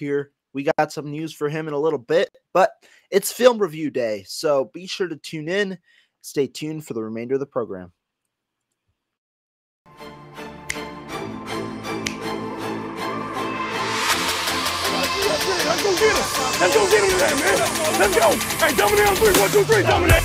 here. We got some news for him in a little bit, but it's film review day, so be sure to tune in. Stay tuned for the remainder of the program. Let's go get him. Let's go get him today, man. Let's go. Hey, dominate on three. 1, 2, 3, dominate.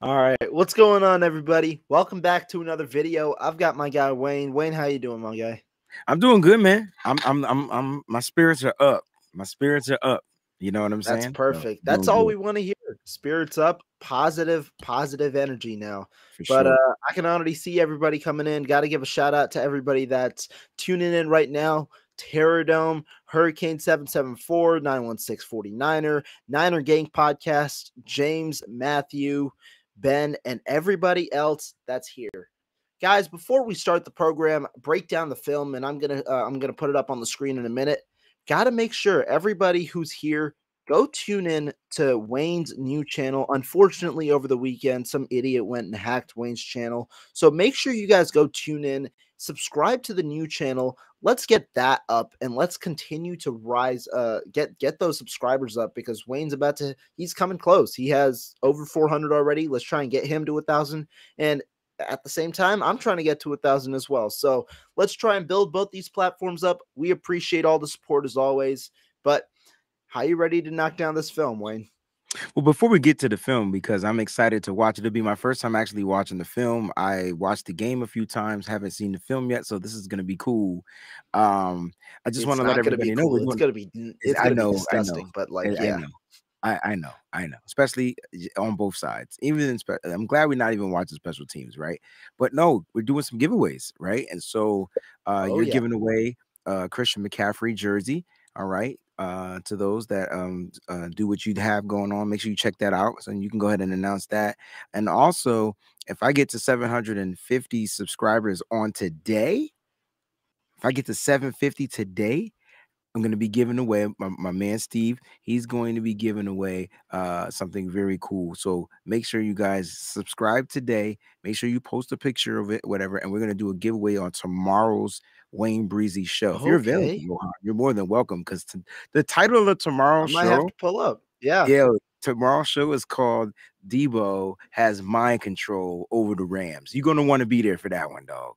All right, what's going on, everybody? Welcome back to another video. I've got my guy Wayne. Wayne, how you doing, my guy? I'm doing good, man. I'm my spirits are up. My spirits are up. You know what I'm saying? That's perfect. That's all we want to hear. Spirits up, positive energy now. For sure. But I can already see everybody coming in. Got to give a shout out to everybody that's tuning in right now. Terror Dome, Hurricane 774, 916 49er, Niner Gang Podcast, James, Matthew, Ben, and everybody else that's here. Guys, before we start the program, break down the film, and I'm gonna put it up on the screen in a minute. Got to make sure everybody who's here, go tune in to Wayne's new channel. Unfortunately, over the weekend, some idiot went and hacked Wayne's channel. So make sure you guys go tune in, subscribe to the new channel. Let's get that up, and let's continue to rise, get those subscribers up, because Wayne's he's coming close. He has over 400 already. Let's try and get him to 1,000. And at the same time, I'm trying to get to 1,000 as well. So let's try and build both these platforms up. We appreciate all the support as always, but how are you ready to knock down this film, Wayne? Well, before we get to the film, because I'm excited to watch it. It'll be my first time actually watching the film. I watched the game a few times, haven't seen the film yet, so this is going to be cool. I just want to let everybody know. It's going to be disgusting, but like, yeah. I know, especially on both sides. Even I'm glad we're not even watching special teams, right? But no, we're doing some giveaways, right? And so you're giving away a Christian McCaffrey jersey, all right? To those that do what you'd have going on, make sure you check that out. So you can go ahead and announce that. And also, if I get to 750 subscribers on today, if I get to 750 today, I'm going to be giving away my man Steve. He's going to be giving away something very cool. So make sure you guys subscribe today. Make sure you post a picture of it, whatever. And we're going to do a giveaway on tomorrow's Wayne Breezy show. Okay. If you're available, you're more than welcome, because the title of tomorrow's show, I might have to pull up. Yeah, tomorrow's show is called Deebo Has Mind Control Over the Rams. You're going to want to be there for that one, dog.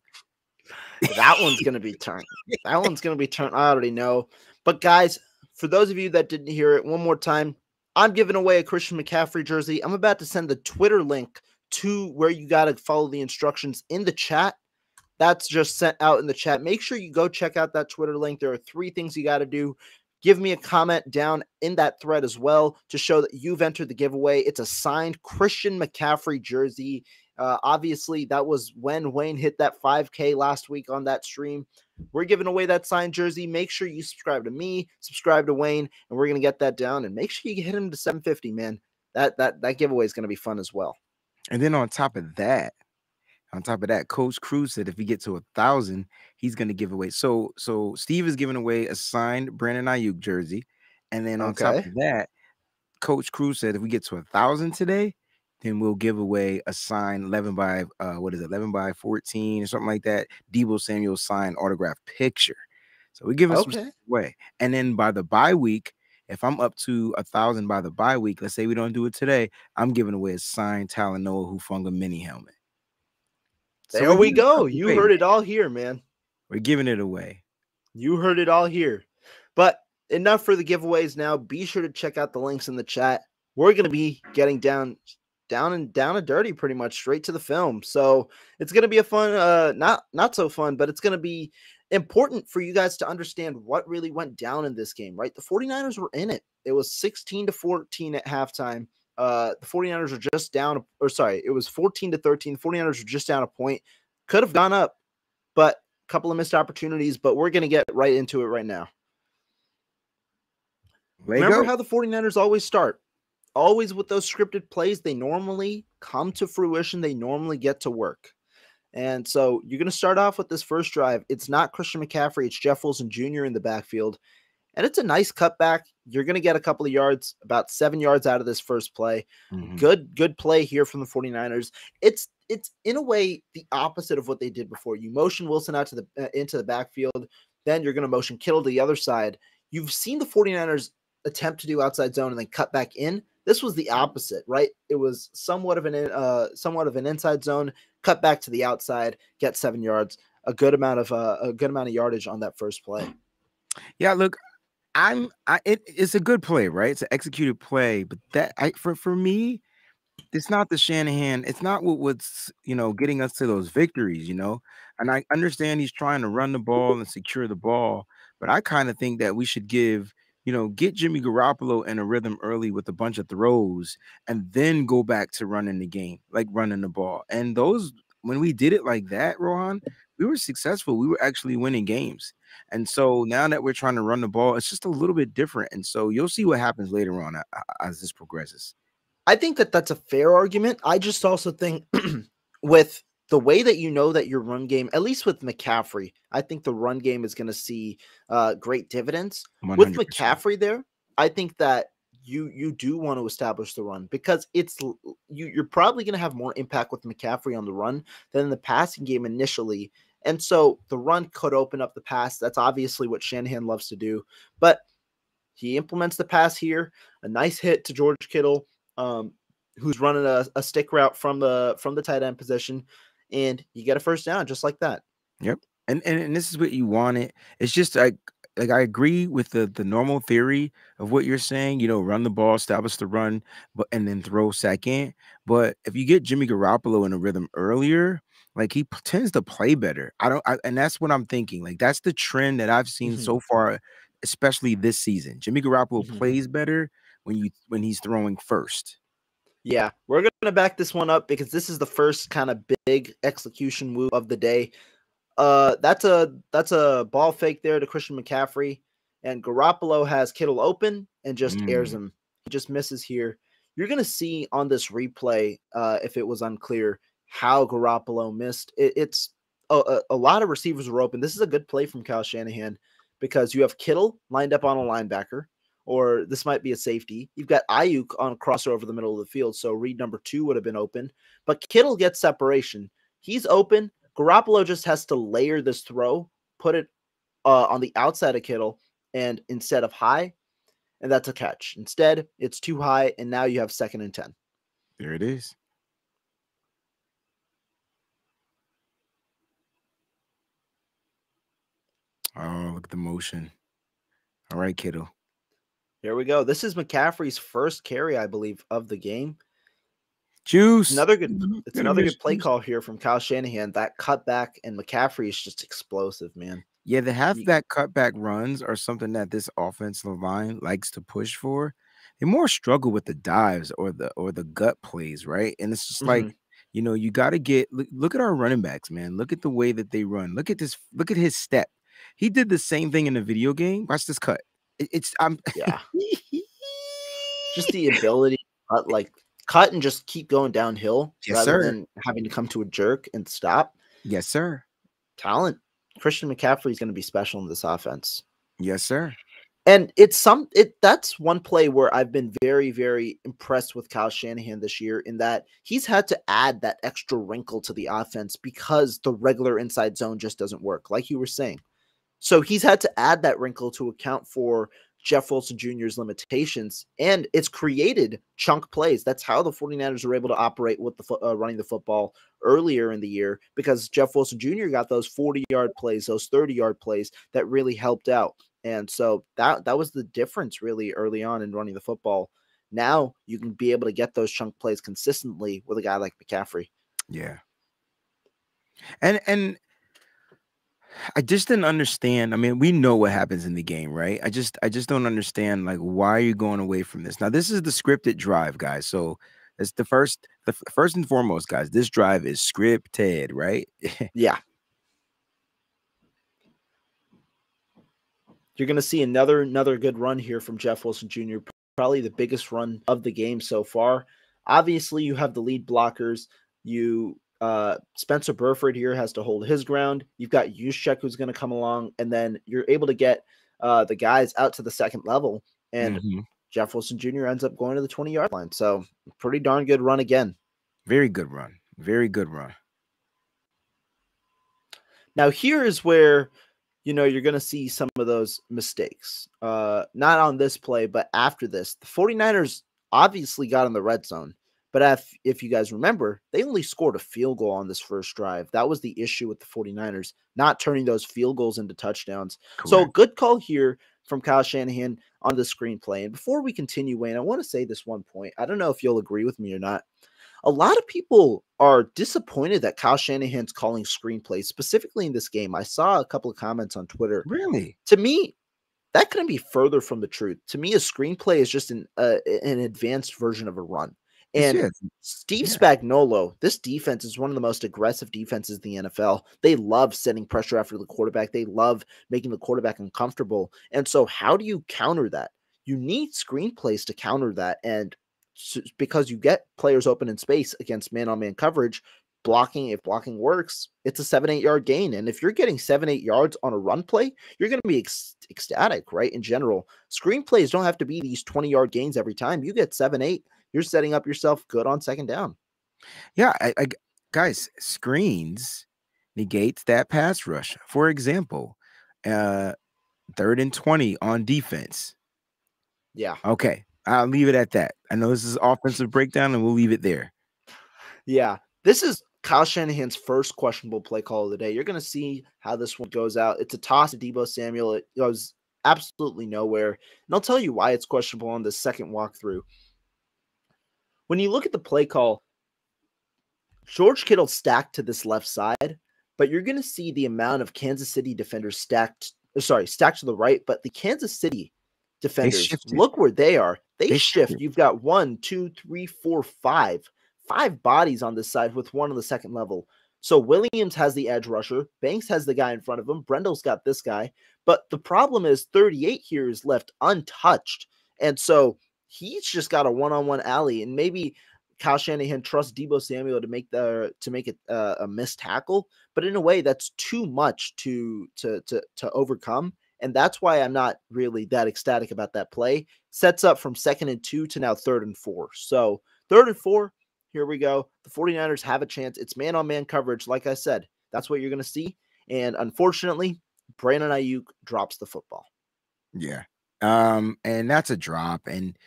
That one's going to be turned. That one's going to be turned. I already know. But guys, for those of you that didn't hear it, one more time, I'm giving away a Christian McCaffrey jersey. I'm about to send the Twitter link to where you got to follow the instructions in the chat. That's just sent out in the chat. Make sure you go check out that Twitter link. There are 3 things you got to do. Give me a comment down in that thread as well to show that you've entered the giveaway. It's a signed Christian McCaffrey jersey. Obviously, that was when Wayne hit that 5K last week on that stream. We're giving away that signed jersey. Make sure you subscribe to me, subscribe to Wayne, and we're going to get that down. And make sure you hit him to 750, man. That giveaway is going to be fun as well. And then on top of that, Coach Cruz said if he gets to 1,000, he's going to give away. So Steve is giving away a signed Brandon Aiyuk jersey. And then on top of that, Coach Cruz said if we get to 1,000 today, then we'll give away a signed 11 by 14 or something like that, Deebo Samuel signed autograph picture. So we're giving some away. And then by the bye week, if I'm up to 1,000 by the bye week, let's say we don't do it today, I'm giving away a signed Talanoa Hufanga mini helmet. So there we go. You heard it all here, man. We're giving it away. You heard it all here. But enough for the giveaways now. Be sure to check out the links in the chat. We're going to be getting down and dirty, pretty much straight to the film. So it's going to be a fun, not so fun, but it's going to be important for you guys to understand what really went down in this game, right? The 49ers were in it. It was 16-14 at halftime. The 49ers were just down, or sorry, it was 14-13. The 49ers were just down a point. Could have gone up, but a couple of missed opportunities, but we're going to get right into it right now. Remember how the 49ers always start. Always with those scripted plays, they normally come to fruition. They normally get to work. And so you're going to start off with this first drive. It's not Christian McCaffrey. It's Jeff Wilson Jr. in the backfield. And it's a nice cutback. You're going to get a couple of yards, about 7 yards out of this first play. Mm-hmm. Good play here from the 49ers. It's in a way the opposite of what they did before. You motion Wilson out to the into the backfield. Then you're going to motion Kittle to the other side. You've seen the 49ers attempt to do outside zone and then cut back in. This was the opposite, right? It was somewhat of an inside zone, cut back to the outside, get 7 yards, a good amount of yardage on that first play. Yeah, look, it's a good play, right? It's an executed play, but that for me, it's not the Shanahan. It's not what's getting us to those victories, And I understand he's trying to run the ball and secure the ball, but I kind of think that we should get Jimmy Garoppolo in a rhythm early with a bunch of throws and then go back to running the game, like running the ball. And those, when we did it like that, Rohan, we were successful. We were actually winning games. And so now that we're trying to run the ball, it's just a little bit different. And so you'll see what happens later on as this progresses. I think that that's a fair argument. I just also think with the way that that your run game, at least with McCaffrey, I think the run game is going to see great dividends. 100%. With McCaffrey there, I think that you do want to establish the run because you're probably going to have more impact with McCaffrey on the run than in the passing game initially. And so the run could open up the pass. That's obviously what Shanahan loves to do. But he implements the pass here, a nice hit to George Kittle, who's running a stick route from the tight end position, and you get a first down just like that. Yep. And this is what you wanted. It's just like I agree with the normal theory of what you're saying, run the ball, establish the run, and then throw second. But if you get Jimmy Garoppolo in a rhythm earlier, like he tends to play better. And that's what I'm thinking. Like that's the trend that I've seen so far, especially this season. Jimmy Garoppolo plays better when he's throwing first. Yeah, we're going to back this one up because this is the first kind of big execution move of the day. That's a ball fake there to Christian McCaffrey, and Garoppolo has Kittle open and just airs him. He just misses here. You're going to see on this replay, if it was unclear, how Garoppolo missed. It's a lot of receivers were open. This is a good play from Kyle Shanahan because you have Kittle lined up on a linebacker, or this might be a safety. You've got Aiyuk on a crosser over the middle of the field, so read number 2 would have been open. But Kittle gets separation. He's open. Garoppolo just has to layer this throw, put it on the outside of Kittle, and instead of high, and that's a catch. Instead, it's too high, and now you have 2nd and 10. There it is. Oh, look at the motion. All right, Kittle. Here we go. This is McCaffrey's first carry, I believe, of the game. Juice. Another good play call here from Kyle Shanahan. That cutback and McCaffrey is just explosive, man. Yeah, the halfback cutback runs are something that this offensive line likes to push for. They more struggle with the dives or the gut plays, right? And it's just like, you got to look at our running backs, man. Look at the way that they run. Look at his step. He did the same thing in the video game. Watch this cut. Just the ability to cut and just keep going downhill, rather than having to come to a jerk and stop. Yes, sir. Talent. Christian McCaffrey is going to be special in this offense. Yes, sir. And that's one play where I've been very, very impressed with Kyle Shanahan this year, in that he's had to add that extra wrinkle to the offense because the regular inside zone just doesn't work, like you were saying. So he's had to add that wrinkle to account for Jeff Wilson Jr.'s limitations, and it's created chunk plays. That's how the 49ers were able to operate with the running the football earlier in the year, because Jeff Wilson Jr. got those 40-yard plays, those 30-yard plays that really helped out. And so that was the difference really early on in running the football. Now you can be able to get those chunk plays consistently with a guy like McCaffrey. Yeah. And I just didn't understand. I mean, we know what happens in the game, right? I just don't understand, like, why are you going away from this? Now, this is the scripted drive, guys. So it's the first and foremost, guys, this drive is scripted, right? Yeah. You're going to see another good run here from Jeff Wilson Jr., probably the biggest run of the game so far. Obviously, you have the lead blockers. You Spencer Burford here has to hold his ground. You've got Juszczyk who's going to come along, and then you're able to get the guys out to the second level, and Jeff Wilson Jr. ends up going to the 20-yard line. So pretty darn good run again. Very good run. Very good run. Now here is where, you know, you're going to see some of those mistakes. Not on this play, but after this. The 49ers obviously got in the red zone. But if you guys remember, they only scored a field goal on this first drive. That was the issue with the 49ers, not turning those field goals into touchdowns. Correct. So good call here from Kyle Shanahan on the screenplay. And before we continue, Wayne, I want to say this one point. I don't know if you'll agree with me or not. A lot of people are disappointed that Kyle Shanahan's calling screenplays, specifically in this game. I saw a couple of comments on Twitter. Really? To me, that couldn't be further from the truth. To me, a screenplay is just an advanced version of a run. And Steve Spagnuolo, this defense is one of the most aggressive defenses in the NFL. They love setting pressure after the quarterback. They love making the quarterback uncomfortable. And so how do you counter that? You need screenplays to counter that. And because you get players open in space against man-on-man coverage, if blocking works, it's a 7-8 yard gain. And if you're getting 7-8 yards on a run play, you're going to be ecstatic, right? In general, screenplays don't have to be these 20-yard gains every time. You get 7-8. You're setting up yourself good on second down. Yeah, guys, screens negates that pass rush. For example, 3rd and 20 on defense. Yeah. Okay, I'll leave it at that. I know this is offensive breakdown, and we'll leave it there. Yeah, this is Kyle Shanahan's first questionable play call of the day. You're going to see how this one goes out. It's a toss to Deebo Samuel. It goes absolutely nowhere. And I'll tell you why it's questionable on the second walkthrough. When you look at the play call, George Kittle stacked to this left side, but you're going to see the amount of Kansas City defenders stacked to the right, but the Kansas City defenders, look where they are. They shift. You've got 1, 2, 3, 4, 5 bodies on this side with one on the second level. So Williams has the edge rusher. Banks has the guy in front of him. Brendel's got this guy. But the problem is 38 here is left untouched. And so he's just got a one-on-one alley, and maybe Kyle Shanahan trusts Deebo Samuel to make a missed tackle, but in a way that's too much to overcome, and that's why I'm not really that ecstatic about that play. Sets up from 2nd and 2 to now 3rd and 4. So 3rd and 4, here we go. The 49ers have a chance. It's man-on-man coverage, like I said. That's what you're going to see, and unfortunately, Brandon Aiyuk drops the football. Yeah, and that's a drop, and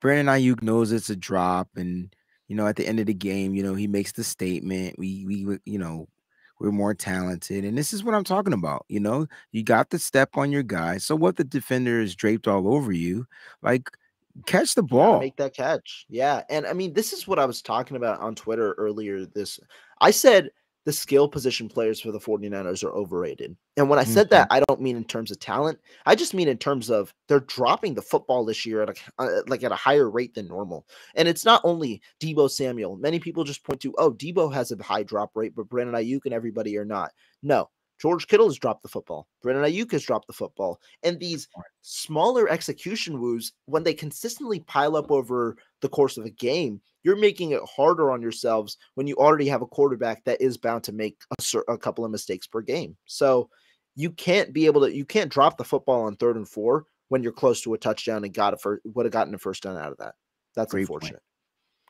Brandon Aiyuk knows it's a drop, and, you know, at the end of the game, you know, he makes the statement, we you know, we're more talented. And this is what I'm talking about. You know, you got the step on your guy. So what, the defender is draped all over you, like, catch the ball. Make that catch. Yeah. And I mean, this is what I was talking about on Twitter earlier. I said the skill position players for the 49ers are overrated. And when I said that, I don't mean in terms of talent. I just mean in terms of they're dropping the football this year at a higher rate than normal. And it's not only Deebo Samuel. Many people just point to, oh, Deebo has a high drop rate, but Brandon Aiyuk and everybody are not. No, George Kittle has dropped the football. Brandon Aiyuk has dropped the football. And these smaller execution woos, when they consistently pile up over the course of a game, you're making it harder on yourselves when you already have a quarterback that is bound to make a couple of mistakes per game. So you can't drop the football on 3rd and 4 when you're close to a touchdown and would have gotten a first down out of that. That's unfortunate.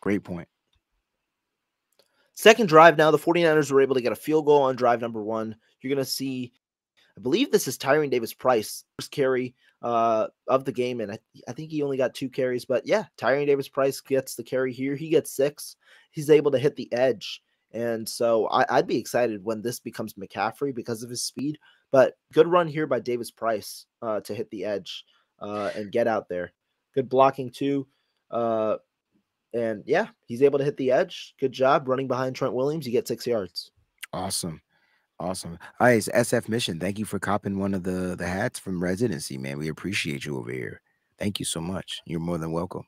Great point. Second drive now, the 49ers were able to get a field goal on drive number 1. You're going to see, I believe this is Tyron Davis-Price, first carry of the game, and I think he only got 2 carries, but yeah, Tyron Davis-Price gets the carry here. He gets 6. He's able to hit the edge, and so I'd be excited when this becomes McCaffrey because of his speed, but good run here by Davis-Price to hit the edge and get out there. Good blocking too, and yeah, he's able to hit the edge. Good job running behind Trent Williams. You get 6 yards. Awesome. Awesome. All right, so SF Mission, thank you for copping one of the hats from Residency, man. We appreciate you over here. Thank you so much. You're more than welcome.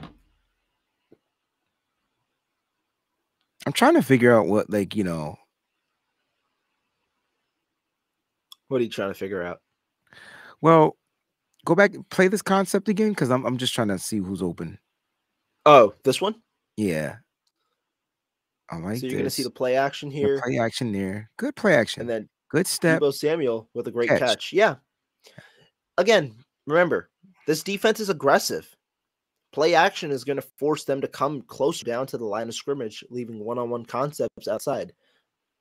I'm trying to figure out what, like, you know. What are you trying to figure out? Well, go back and play this concept again, because I'm just trying to see who's open. Oh, this one? Yeah. I like this. So you're going to see the play action here. The play action there. Good play action. And then good step. Deebo Samuel with a great catch. Yeah. Again, remember, this defense is aggressive. Play action is going to force them to come closer down to the line of scrimmage, leaving one-on-one concepts outside.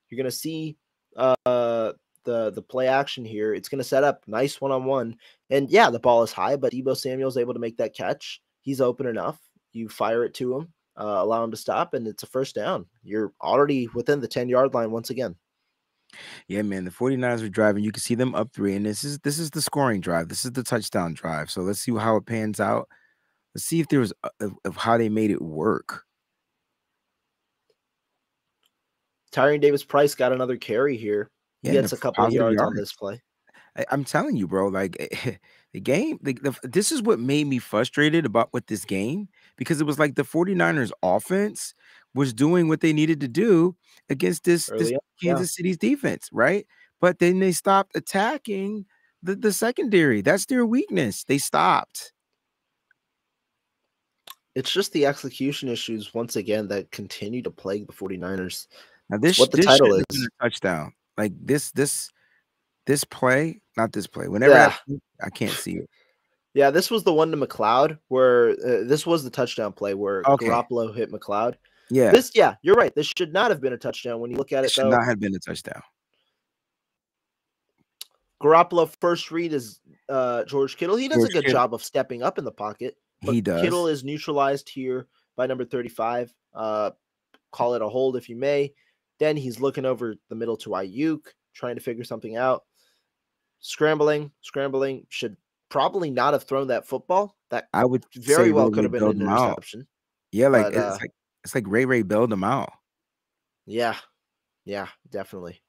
You're going to see the play action here. It's going to set up nice one-on-one. And, yeah, the ball is high, but Deebo Samuel's able to make that catch. He's open enough. You fire it to him, allow him to stop, and it's a first down. You're already within the 10-yard line once again. Yeah, man, the 49ers are driving. You can see them up three, and this is the scoring drive. This is the touchdown drive. So let's see how it pans out. Let's see if there was of how they made it work. Tyron Davis-Price got another carry here. He gets a couple of yards on this play. I'm telling you, bro, like the game, this is what made me frustrated with this game, because it was like the 49ers offense was doing what they needed to do against this Kansas City's defense, right? But then they stopped attacking the secondary. That's their weakness. They stopped. It's just the execution issues once again that continue to plague the 49ers. Now this title is a touchdown. Like this play, not this play. Whenever I can't see it. Yeah, this was the one to McLeod where this was the touchdown play where Garoppolo hit McLeod. Yeah. Yeah, you're right. This should not have been a touchdown when you look at it, though. It should not have been a touchdown. Garoppolo first read is George Kittle. He does a good job of stepping up in the pocket. But he does. Kittle is neutralized here by number 35. Call it a hold if you may. Then he's looking over the middle to Aiyuk, trying to figure something out. Scrambling. Should probably not have thrown that football. That I would very well could have been an interception. Yeah, it's like Ray bailed him out. Yeah, definitely.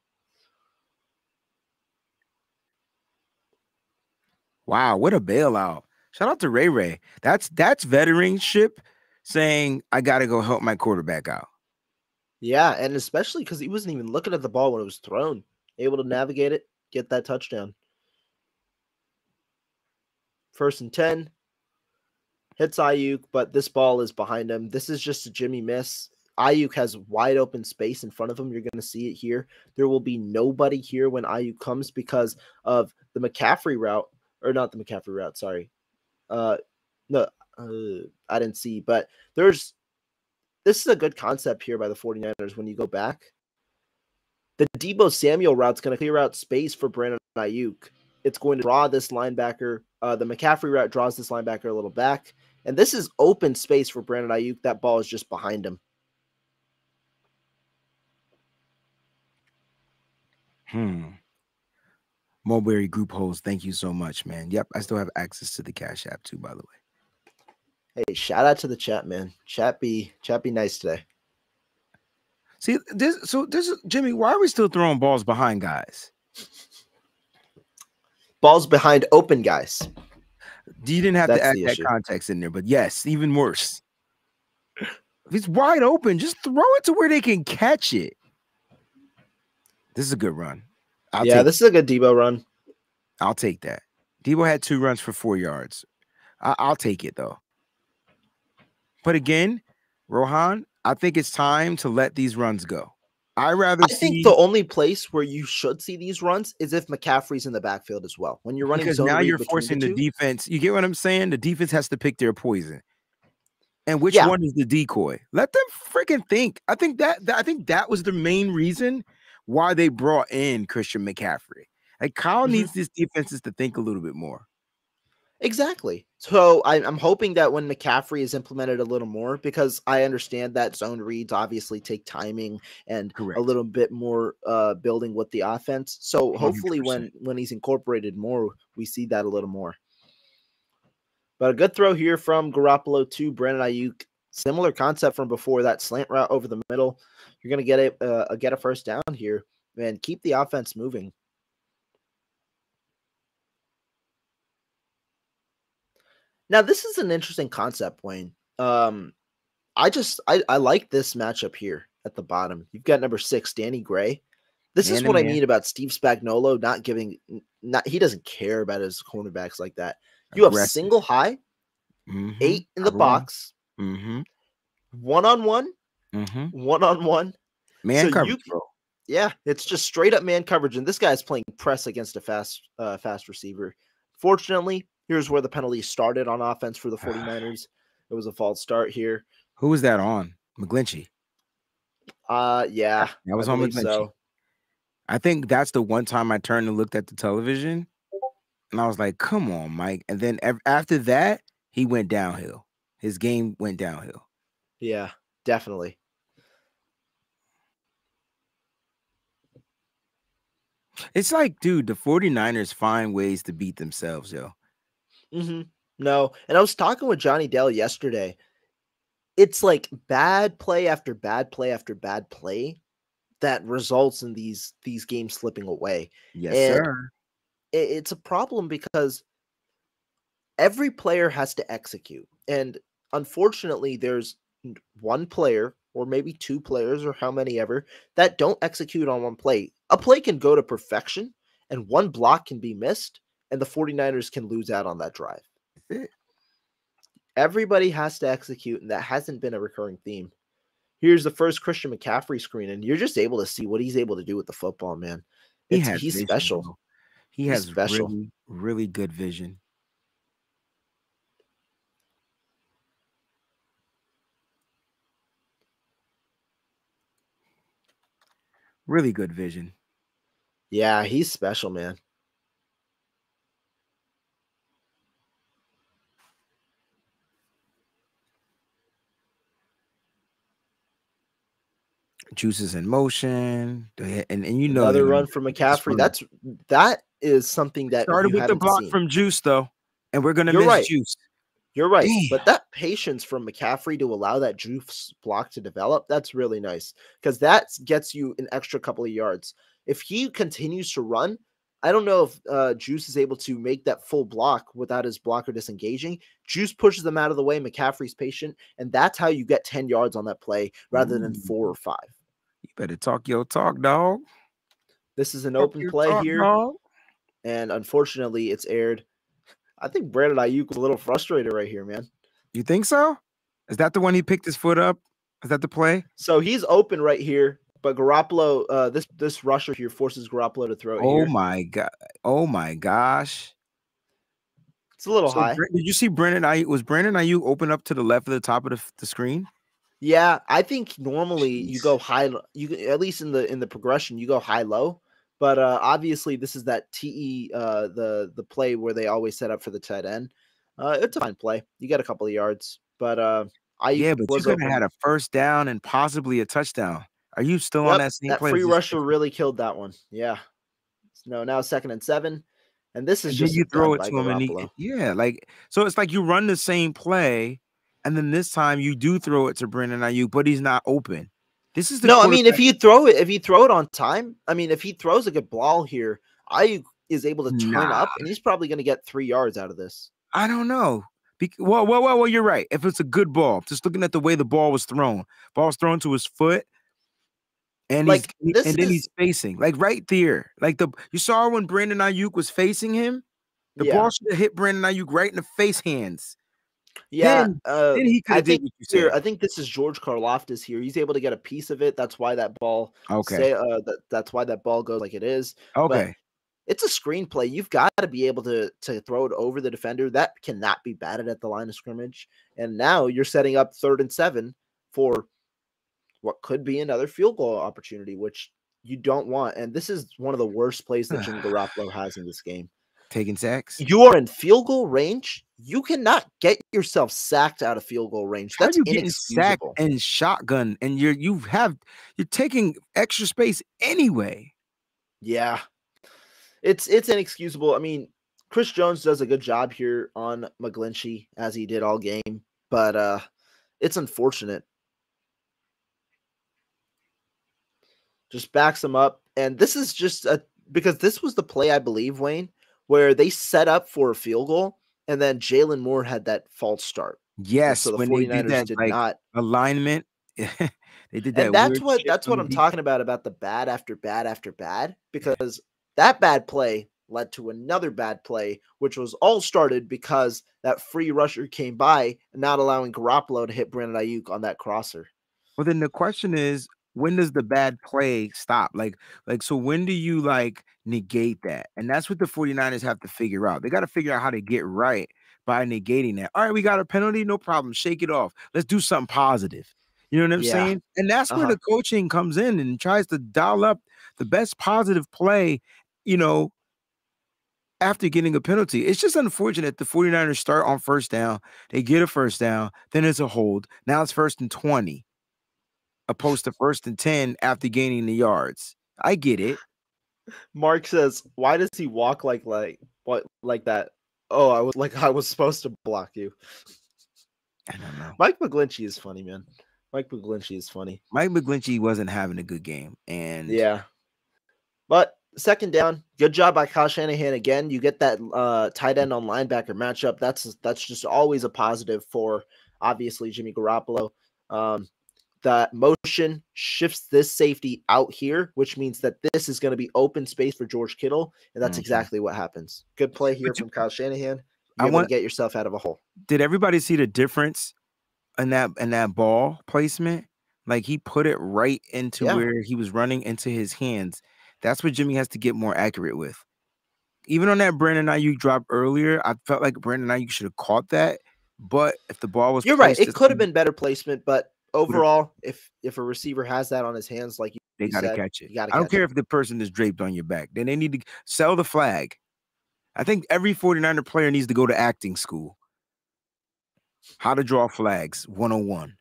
Wow, what a bailout. Shout out to Ray. That's veteranship saying, I got to go help my quarterback out. Yeah, and especially because he wasn't even looking at the ball when it was thrown. Able to navigate it, get that touchdown. First and 10. Hits Aiyuk, but this ball is behind him. This is just a Jimmy miss. Aiyuk has wide open space in front of him. You're going to see it here. There will be nobody here when Aiyuk comes because of the McCaffrey route. Or not the McCaffrey route, sorry. I didn't see, but this is a good concept here by the 49ers when you go back. The Deebo Samuel route's going to clear out space for Brandon Aiyuk. It's going to draw this linebacker. The McCaffrey route draws this linebacker a little back. And this is open space for Brandon Aiyuk. That ball is just behind him. Mulberry Group Holes, thank you so much, man. Yep, I still have access to the Cash App too, by the way. Hey, shout out to the chat, man. Chat be nice today. See, this Jimmy, why are we still throwing balls behind guys? Balls behind open guys. You didn't have to add that context in there, but yes, even worse. If it's wide open, just throw it to where they can catch it. This is a good run. This is a good Deebo run. I'll take that. Deebo had 2 runs for 4 yards. I'll take it, though. But again, Rohan, I think it's time to let these runs go. I think the only place where you should see these runs is if McCaffrey's in the backfield as well. When you're running zone, now you're forcing the defense. You get what I'm saying? The defense has to pick their poison. And which one is the decoy? Let them freaking think. I think that was the main reason why they brought in Christian McCaffrey. Like, Kyle needs these defenses to think a little bit more. Exactly. So I'm hoping that when McCaffrey is implemented a little more, because I understand that zone reads obviously take timing and a little bit more building with the offense. So hopefully when he's incorporated more, we see that a little more. But a good throw here from Garoppolo to Brandon Aiyuk. Similar concept from before, that slant route over the middle. You're going to get a first down here, man. Keep the offense moving. Now, this is an interesting concept, Wayne. I like this matchup here at the bottom. You've got number 6, Danny Gray. This is what I mean about Steve Spagnuolo he doesn't care about his cornerbacks like that. You have single high, 8 in the box, one-on-one, one-on-one. Man coverage, bro. Yeah, it's just straight-up man coverage, and this guy's playing press against a fast receiver. Fortunately, here's where the penalty started on offense for the 49ers. It was a false start here. Who was that on? McGlinchey. Yeah. That was on McGlinchey. So. I think that's the one time I turned and looked at the television, and I was like, come on, Mike. And then after that, he went downhill. His game went downhill. Yeah, definitely. It's like, dude, the 49ers find ways to beat themselves, yo. No, and I was talking with Johnny Dell yesterday. It's like bad play after bad play after bad play that results in these games slipping away. Yes, and sir. It's a problem because every player has to execute. And unfortunately, there's one player or maybe two players or how many ever that don't execute on one play. A play can go to perfection and one block can be missed and the 49ers can lose out on that drive. Everybody has to execute, and that hasn't been a recurring theme. Here's the first Christian McCaffrey screen, and you're just able to see what he's able to do with the football, man. He's vision, special. Bro. He's special. Really, really good vision. Really good vision. Yeah, he's special, man. Juices in motion, and you know, another run from McCaffrey. That is something that started with the block from Juice, though, and we're gonna miss Juice. You're right, but that patience from McCaffrey to allow that Juice block to develop, that's really nice because that gets you an extra couple of yards. If he continues to run, I don't know if Juice is able to make that full block without his blocker disengaging. Juice pushes them out of the way. McCaffrey's patient, and that's how you get 10 yards on that play rather than 4 or 5. You better talk your talk, dog. This is an open play here, and unfortunately, it's aired. I think Brandon Aiyuk was a little frustrated right here, man. You think so? Is that the one he picked his foot up? Is that the play? So he's open right here, but Garoppolo, this rusher here forces Garoppolo to throw it here. My god! Oh my gosh! It's a little high. Did you see Brandon Aiyuk? Was Brandon Aiyuk open up to the left of the top of the screen? Yeah, I think normally you go high. You at least in the progression you go high low, but obviously this is that TE the play where they always set up for the tight end. It's a fine play. You got a couple of yards, but but you could have had a first down and possibly a touchdown. Are you still on that same play? That free rusher really killed that one. Yeah. No, now 2nd and 7, and this is just you throw it to him. And so it's like you run the same play. And then this time you do throw it to Brandon Aiyuk, but he's not open. This is the no. I mean, if you throw it on time, I mean, if he throws a good ball here, Aiyuk is able to turn up, and he's probably going to get 3 yards out of this. I don't know. Well, you're right. If it's a good ball, just looking at the way the ball was thrown, to his foot, and like then he's facing like right there, like you saw when Brandon Aiyuk was facing him, the ball should have hit Brandon Aiyuk right in the face hands. Yeah, then he could have did what you said. I think this is George Karlaftis here. He's able to get a piece of it. That's why that ball. Okay. That's why that ball goes like it is. Okay. But it's a screenplay. You've got to be able to throw it over the defender. That cannot be batted at the line of scrimmage. And now you're setting up 3rd and 7 for what could be another field goal opportunity, which you don't want. And this is one of the worst plays that Jimmy Garoppolo has in this game. Taking sacks. You are in field goal range. You cannot get yourself sacked out of field goal range. That's inexcusable. Getting sacked and shotgun, and you're taking extra space anyway. Yeah, it's inexcusable. I mean, Chris Jones does a good job here on McGlinchey as he did all game, but it's unfortunate. Just backs him up, and this is just because this was the play I believe, Wayne, where they set up for a field goal. And then Jalen Moore had that false start. Yes, so the 49ers did not alignment. They did that. And that's what I'm talking about the bad after bad after bad, because that bad play led to another bad play, which was all started because that free rusher came by, not allowing Garoppolo to hit Brandon Aiyuk on that crosser. Well, then the question is, when does the bad play stop? So when do you negate that? And that's what the 49ers have to figure out. They got to figure out how to get right by negating that. All right, we got a penalty, no problem. Shake it off. Let's do something positive. You know what I'm saying? And that's where the coaching comes in and tries to dial up the best positive play, you know, after getting a penalty. It's just unfortunate the 49ers start on first down. They get a first down. Then it's a hold. Now it's 1st and 20. Opposed to 1st and 10 after gaining the yards. I get it. Mark says, "Why does he walk like that?" Oh, I was supposed to block you. I don't know. Mike McGlinchey is funny, man. Mike McGlinchey is funny. Mike McGlinchey wasn't having a good game, and yeah. But 2nd down, good job by Kyle Shanahan again. You get that tight end on linebacker matchup. That's just always a positive for obviously Jimmy Garoppolo. That motion shifts this safety out here, which means that this is going to be open space for George Kittle, and that's exactly what happens. Good play here from Kyle Shanahan. You want to get yourself out of a hole. Did everybody see the difference in that ball placement? Like, he put it right into where he was running into his hands. That's what Jimmy has to get more accurate with. Even on that Brandon Aiyuk drop earlier, I felt like Brandon Aiyuk should have caught that. But if the ball was, you're right, it could have been better placement, but. Overall, if a receiver has that on his hands, like you said, they got to catch it. I don't care if the person is draped on your back. Then they need to sell the flag. I think every 49er player needs to go to acting school. How to draw flags 101.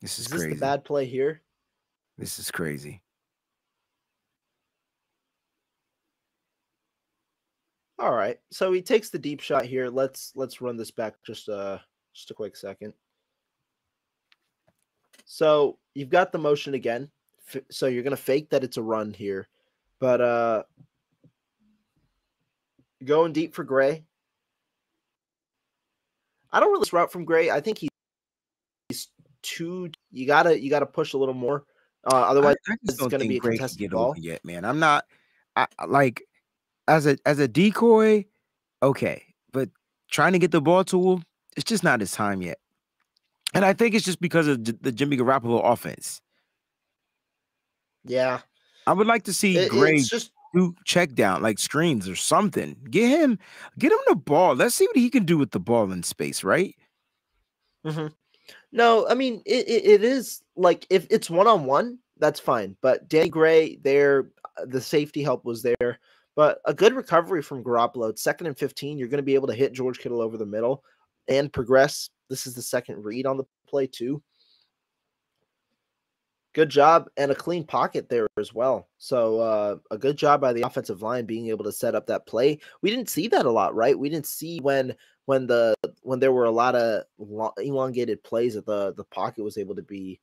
This is crazy. Is this the bad play here? This is crazy. All right, so he takes the deep shot here. Let's run this back just a quick second. So you've got the motion again. So you're gonna fake that it's a run here, but going deep for Gray. I don't really route from Gray. I think he's too. You gotta push a little more. Otherwise, it's gonna be a contested ball. Yet, man, I'm not. I like. As a decoy, okay, but trying to get the ball to him, it's just not his time yet. And I think it's just because of the Jimmy Garoppolo offense. Yeah. I would like to see Gray do check down, like screens or something. Get him the ball. Let's see what he can do with the ball in space, right? Mm-hmm. No, I mean, it is like, if it's one-on-one, that's fine. But Danny Gray there, the safety help was there. But a good recovery from Garoppolo. It's 2nd and 15. You're going to be able to hit George Kittle over the middle and progress. This is the second read on the play, too. Good job, and a clean pocket there as well. So a good job by the offensive line being able to set up that play. We didn't see that a lot, right? We didn't see when there were a lot of elongated plays that the pocket was able to be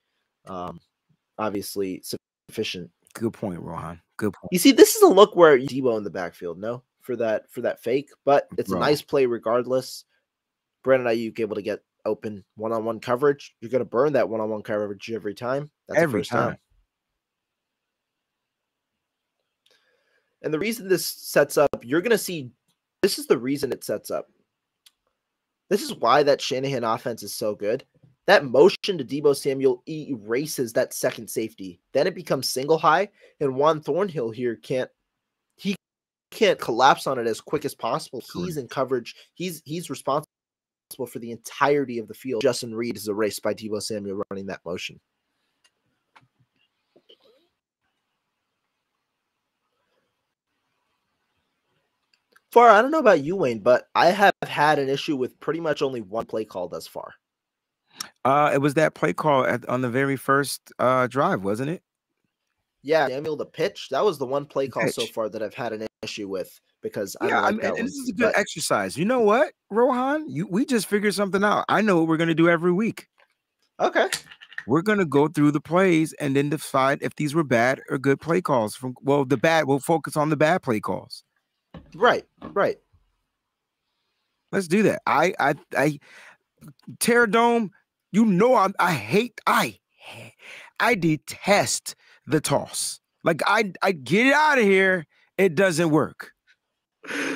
obviously sufficient. Good point, Rohan. Good point. You see, this is a look where Deebo in the backfield, no, for that fake, but it's a nice play regardless. Brandon Aiyuk able to get open one-on-one coverage. You're going to burn that one-on-one coverage every time. That's every time. And the reason this sets up, you're going to see, this is the reason it sets up. This is why that Shanahan offense is so good. That motion to Deebo Samuel erases that second safety. Then it becomes single high, and Juan Thornhill here can't collapse on it as quick as possible. Sure. He's in coverage. He's responsible for the entirety of the field. Justin Reed is erased by Deebo Samuel running that motion. Far, I don't know about you, Wayne, but I have had an issue with pretty much only one play call thus far. It was that play call on the very first drive, wasn't it? Yeah, Samuel, the pitch. That was the one play call so far that I've had an issue with because I mean, this is a good exercise. You know what, Rohan? We just figured something out. I know what we're going to do every week. Okay. We're going to go through the plays and then decide if these were bad or good play calls. We'll focus on the bad play calls. Right, right. Let's do that. I Terror Dome, you know I detest the toss. Like I get it out of here, it doesn't work.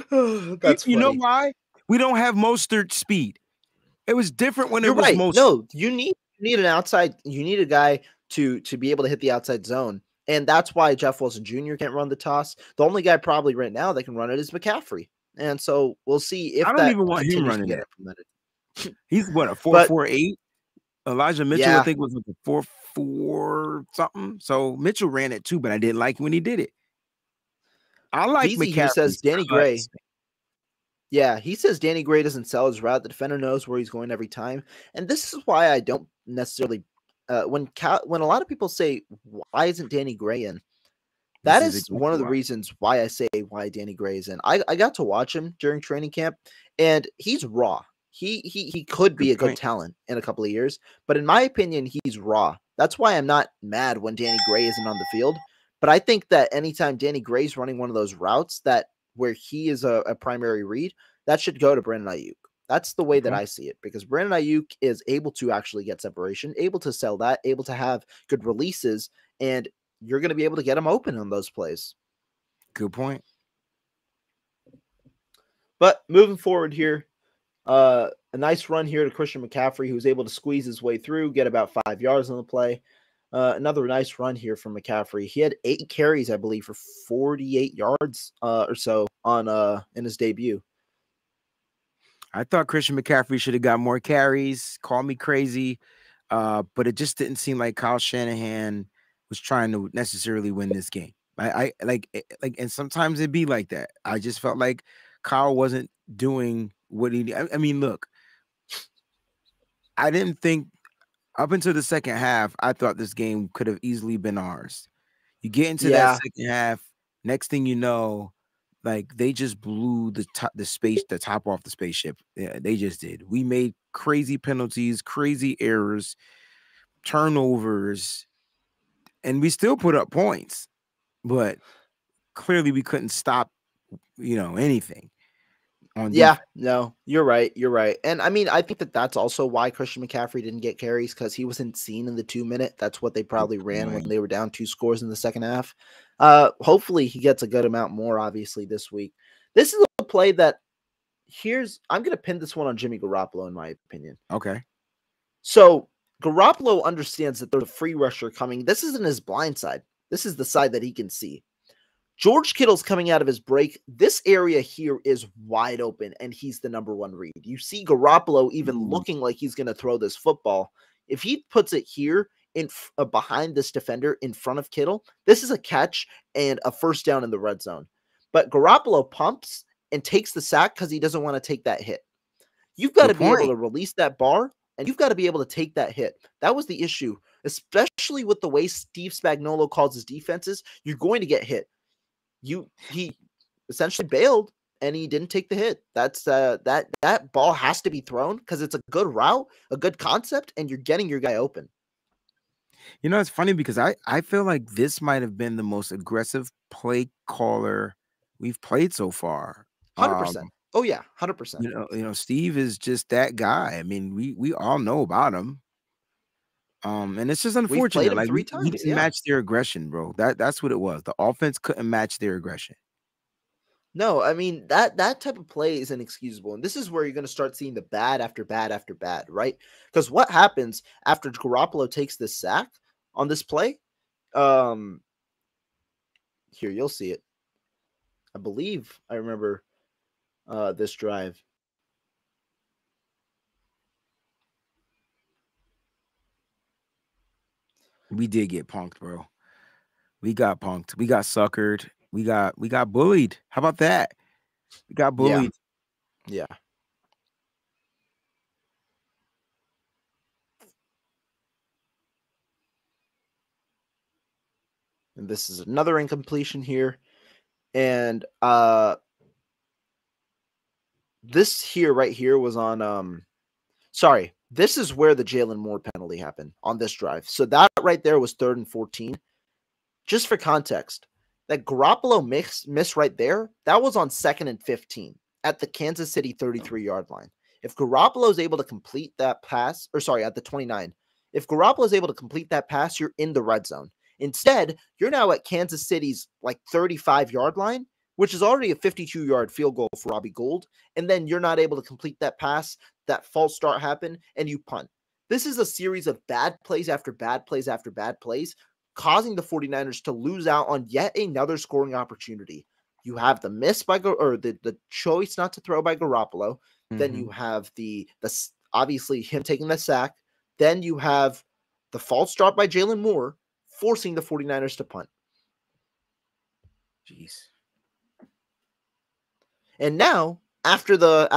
That's funny. You know why? We don't have Mostert speed. It was different when it was right. Mostert. No, you need an outside. You need a guy to be able to hit the outside zone. And that's why Jeff Wilson Jr. can't run the toss. The only guy probably right now that can run it is McCaffrey. And so we'll see if I don't that even want him running it. He's what, a 4.48? Elijah Mitchell, yeah. I think, was like a 4.4 something. So Mitchell ran it too, but I didn't like when he did it. I like McCaffrey. He says Danny Gray. Yeah, he says Danny Gray doesn't sell his route. The defender knows where he's going every time. And this is why I don't necessarily. When a lot of people say, why isn't Danny Gray in? That is one of the reasons why I say why Danny Gray is in. I got to watch him during training camp, and he's raw. He could be a good talent in a couple of years, but in my opinion, he's raw. That's why I'm not mad when Danny Gray isn't on the field. But I think that anytime Danny Gray's running one of those routes that where he is a primary read, that should go to Brandon Aiyuk. That's the way that I see it, because Brandon Aiyuk is able to actually get separation, able to sell that, able to have good releases, and you're going to be able to get him open on those plays. Good point. But moving forward here, a nice run here to Christian McCaffrey, who's able to squeeze his way through, get about 5 yards on the play. Another nice run here from McCaffrey. He had 8 carries, I believe, for 48 yards or so on in his debut. I thought Christian McCaffrey should have got more carries, call me crazy, but it just didn't seem like Kyle Shanahan was trying to necessarily win this game. I and sometimes it'd be like that. I just felt like Kyle wasn't doing what he – I mean, look, I didn't think – up until the second half, I thought this game could have easily been ours. You get into that second half, next thing you know – like they just blew the top off the spaceship. Yeah, they just did. We made crazy penalties, crazy errors, turnovers, and we still put up points. But clearly, we couldn't stop, you know, anything. No, you're right. You're right. And I mean, I think that that's also why Christian McCaffrey didn't get carries, because he wasn't seen in the 2-minute. That's what they probably ran when they were down 2 scores in the second half. Hopefully he gets a good amount more, obviously, this week. This is a play that I'm going to pin this one on Jimmy Garoppolo, in my opinion. Okay. So Garoppolo understands that there's a free rusher coming. This isn't his blind side. This is the side that he can see. George Kittle's coming out of his break. This area here is wide open, and he's the #1 read. You see Garoppolo even looking like he's going to throw this football. If he puts it here in behind this defender in front of Kittle, this is a catch and a first down in the red zone. But Garoppolo pumps and takes the sack because he doesn't want to take that hit. You've got to be able to release that bar, and you've got to be able to take that hit. That was the issue, especially with the way Steve Spagnuolo calls his defenses. You're going to get hit. He essentially bailed, and he didn't take the hit. That's that ball has to be thrown because it's a good route, a good concept, and you're getting your guy open. You know, it's funny because I feel like this might have been the most aggressive play caller we've played so far. 100%. Oh yeah, 100%. You know, Steve is just that guy. I mean, we all know about him. And it's just unfortunate. Like, we didn't match their aggression, bro. That's what it was. The offense couldn't match their aggression. No, I mean, that type of play is inexcusable. And this is where you're going to start seeing the bad after bad after bad, right? Because what happens after Garoppolo takes this sack on this play? Here, you'll see it. I believe I remember this drive. We did get punked, bro. We got punked. We got suckered. We got bullied. How about that? We got bullied. Yeah. And this is another incompletion here. And this here right here was on sorry. This is where the Jalen Moore penalty happened on this drive. So that right there was 3rd and 14. Just for context, that Garoppolo miss right there, that was on 2nd and 15 at the Kansas City 33-yard line. If Garoppolo is able to complete that pass, or sorry, at the 29, if Garoppolo is able to complete that pass, you're in the red zone. Instead, you're now at Kansas City's like 35-yard line. which is already a 52-yard field goal for Robbie Gould, and then you're not able to complete that pass, that false start happened, and you punt. This is a series of bad plays after bad plays after bad plays, causing the 49ers to lose out on yet another scoring opportunity. You have the miss by, or the choice not to throw by Garoppolo. Mm-hmm. Then you have the obviously him taking the sack. Then you have the false start by Jalen Moore, forcing the 49ers to punt. Jeez. And now, after the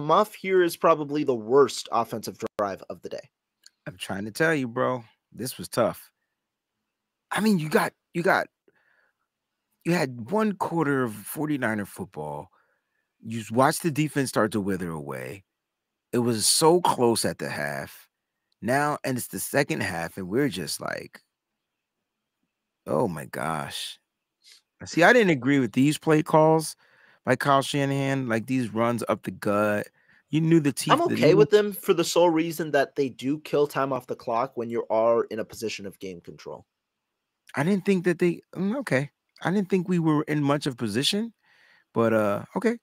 muff, here is probably the worst offensive drive of the day. I'm trying to tell you, bro, this was tough. I mean, you had one quarter of 49er football. You watched the defense start to wither away. It was so close at the half. Now, and it's the second half, and we're just like, oh my gosh. See, I didn't agree with these play calls by Kyle Shanahan, like these runs up the gut. You knew the team. I'm okay with them for the sole reason that they do kill time off the clock when you are in a position of game control. I didn't think that they okay. I didn't think we were in much of position, but okay.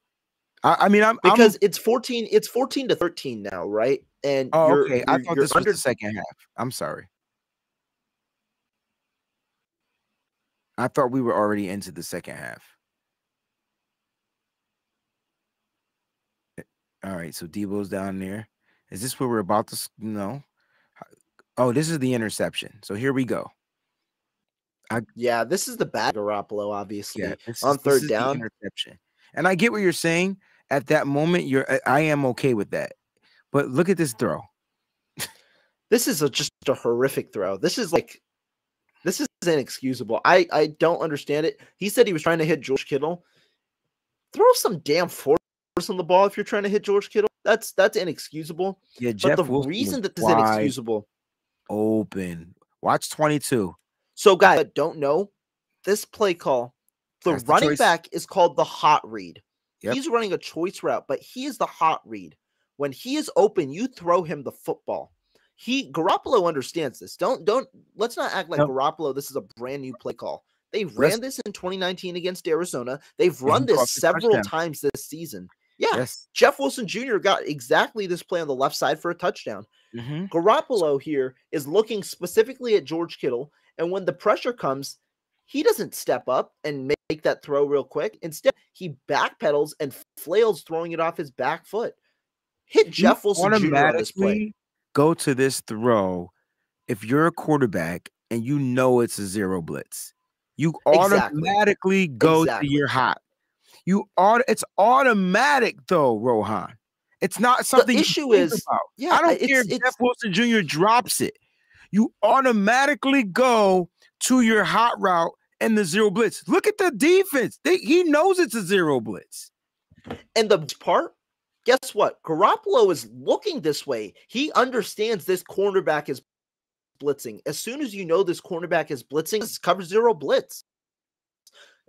I mean, because it's 14 to 13 now, right? And oh, okay. I thought this was the second half. I'm sorry. I thought we were already into the second half. All right, so Deebo's down there. Is this where we're about to? No. Oh, this is the interception. So here we go. Yeah, this is the bad Garoppolo, obviously, yeah, on third down. Interception. And I get what you're saying. At that moment, I am okay with that. But look at this throw. This is just a horrific throw. This is inexcusable. I don't understand it. He said he was trying to hit George Kittle. Throw some damn force on the ball if you're trying to hit George Kittle. That's inexcusable. Yeah, Jeff Wilson was wide reason that this is inexcusable. Open. Watch 22. So, guys that don't know, this play call, the running back is called the hot read. Yep. He's running a choice route, but he is the hot read. When he is open, you throw him the football. Garoppolo understands this. Let's not act like Garoppolo. This is a brand new play call. They ran this in 2019 against Arizona. They've run this several times this season. Yeah, yes. Jeff Wilson Jr. got exactly this play on the left side for a touchdown. Mm-hmm. Garoppolo here is looking specifically at George Kittle, and when the pressure comes, he doesn't step up and make that throw real quick. Instead, he backpedals and flails, throwing it off his back foot. Hit Jeff Wilson Jr. on this play. Go to this throw if you're a quarterback and you know it's a zero blitz. You automatically go to your hot. It's automatic though, Rohan. It's not something the issue is about. Yeah, I don't care if Jeff Wilson Jr. drops it. You automatically go to your hot route and the zero blitz. Look at the defense. He knows it's a zero blitz. And the part, guess what? Garoppolo is looking this way. He understands this cornerback is blitzing. As soon as you know this cornerback is blitzing, it's cover zero blitz.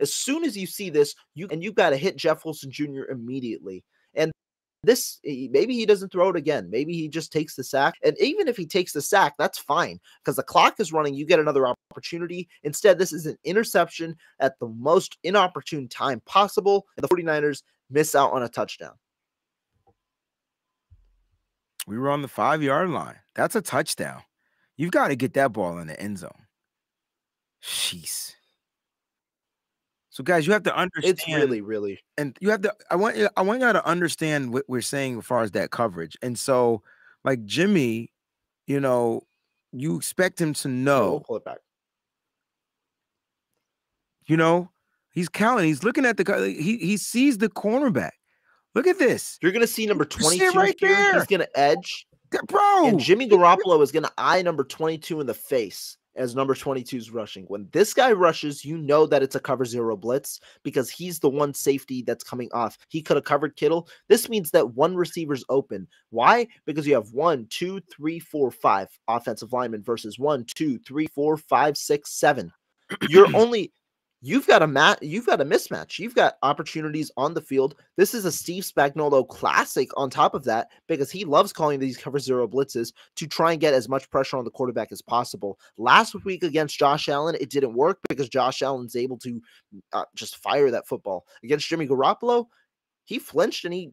As soon as you see this, you've got to hit Jeff Wilson Jr. immediately. And this, maybe he doesn't throw it again. Maybe he just takes the sack. And even if he takes the sack, that's fine because the clock is running. You get another opportunity. Instead, this is an interception at the most inopportune time possible. And the 49ers miss out on a touchdown. We were on the 5-yard line. That's a touchdown. You've got to get that ball in the end zone. Jeez. So, guys, you have to understand. It's really, really, and you have to. I want y'all to understand what we're saying as far as that coverage. And so, like Jimmy, you know, you expect him to know. We'll pull it back. You know, he's counting. He's looking at the. He sees the cornerback. Look at this. You're gonna see number 22 right there. He's gonna edge, bro. And Jimmy Garoppolo is gonna eye number 22 in the face. As number 22's rushing. When this guy rushes, you know that it's a cover zero blitz because he's the one safety that's coming off. He could have covered Kittle. This means that one receiver's open. Why? Because you have 1, 2, 3, 4, 5 offensive linemen versus 1, 2, 3, 4, 5, 6, 7. You're only You've got a mismatch. You've got opportunities on the field. This is a Steve Spagnuolo classic on top of that, because he loves calling these cover zero blitzes to try and get as much pressure on the quarterback as possible. Last week against Josh Allen, it didn't work because Josh Allen's able to just fire that football. Against Jimmy Garoppolo, he flinched and he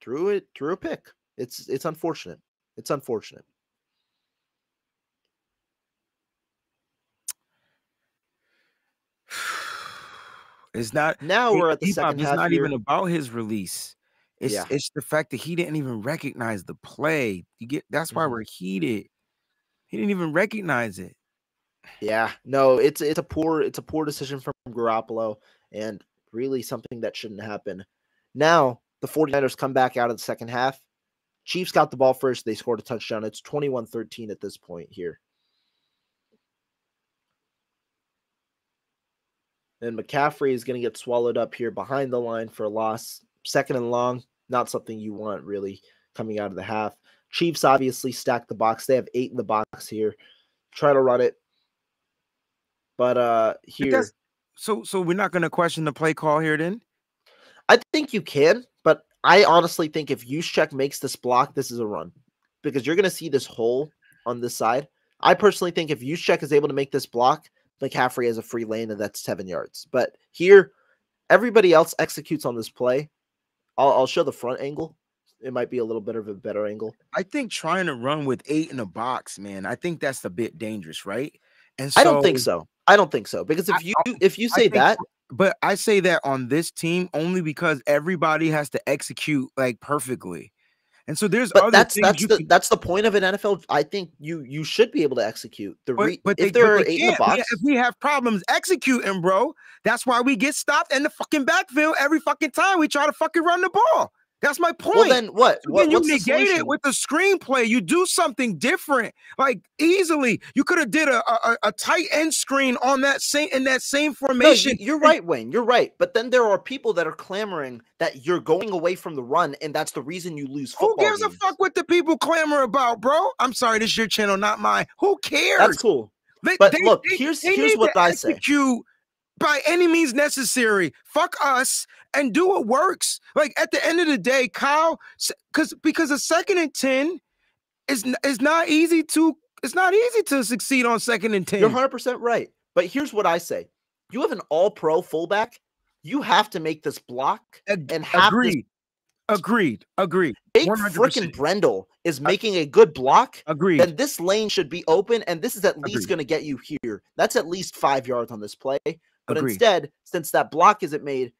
threw a pick. It's unfortunate. It's unfortunate. It's not now we're at the second half. It's not even about his release. It's the fact that he didn't even recognize the play. That's why we're heated. He didn't even recognize it. Yeah, no, it's a poor decision from Garoppolo, and really something that shouldn't happen. Now the 49ers come back out of the second half. Chiefs got the ball first. They scored a touchdown. It's 21-13 at this point here. And McCaffrey is going to get swallowed up here behind the line for a loss. Second and long, not something you want really coming out of the half. Chiefs obviously stack the box. They have 8 in the box here. Try to run it. But here. So we're not going to question the play call here then? I think you can, but I honestly think if Juszczyk makes this block, this is a run, because you're going to see this hole on this side. I personally think if Juszczyk is able to make this block, McCaffrey has a free lane, and that's 7 yards. But here, everybody else executes on this play. I'll show the front angle. It might be a little bit of a better angle. I think trying to run with 8 in a box, man, I think that's a bit dangerous, right? And so, I don't think so. I don't think so, because if you say that, but I say that on this team only because everybody has to execute like perfectly. And so there's but other that's the point of an NFL. I think you should be able to execute the if there are 8 in the box. If we have problems executing, bro, that's why we get stopped in the fucking backfield every fucking time we try to fucking run the ball. That's my point. Well, then what? So then you negate it with the screenplay. You do something different. Like easily, you could have did a tight end screen on that same formation. No, you're right, Wayne. You're right. But then there are people that are clamoring that you're going away from the run, and that's the reason you lose football games. Who gives a fuck what the people clamor about, bro? I'm sorry, this is your channel, not mine. Who cares? That's cool. But look, here's what I say. By any means necessary, fuck us and do what works. Like at the end of the day, Kyle, because a 2nd and 10 is not easy to. It's not easy to succeed on 2nd and 10. You're 100% right. But here's what I say: you have an all-pro fullback. You have to make this block and have agreed. Jake freaking Brendel is making a good block. Agreed. And this lane should be open, and this is at least going to get you here. That's at least 5 yards on this play. But instead, since that block isn't made,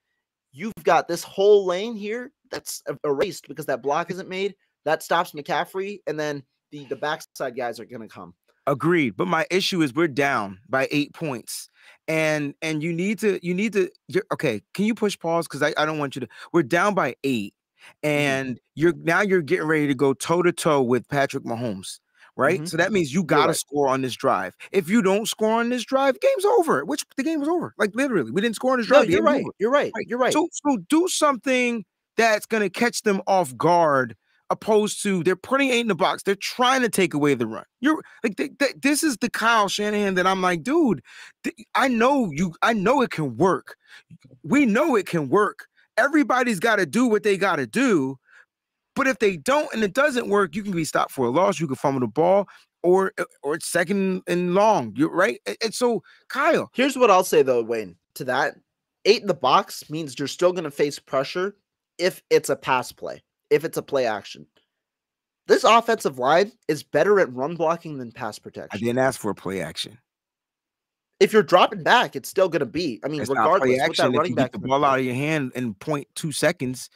you've got this whole lane here that's erased because that block isn't made. That stops McCaffrey, and then the backside guys are going to come. Agreed. But my issue is we're down by 8 points, and you need to. Okay, can you push pause? Because I don't want you to. We're down by 8, and you're getting ready to go toe to toe with Patrick Mahomes. Right. So that means you got to score on this drive. If you don't score on this drive, game's over, which the game was over. Like literally, we didn't score on this drive. No, you're right. So do something that's going to catch them off guard, opposed to they're putting 8 in the box. They're trying to take away the run. You're like, this is the Kyle Shanahan that I'm like, dude, I know it can work. We know it can work. Everybody's got to do what they got to do. But if they don't and it doesn't work, you can be stopped for a loss. You can fumble the ball, or it's 2nd and long. You're right. And so, Kyle, here's what I'll say though, Wayne, to that: 8 in the box means you're still going to face pressure if it's a pass play, if it's a play action. This offensive line is better at run blocking than pass protection. I didn't ask for a play action. If you're dropping back, it's still going to be. I mean, it's regardless of that running back, you get the ball out of your hand in 0.2 seconds.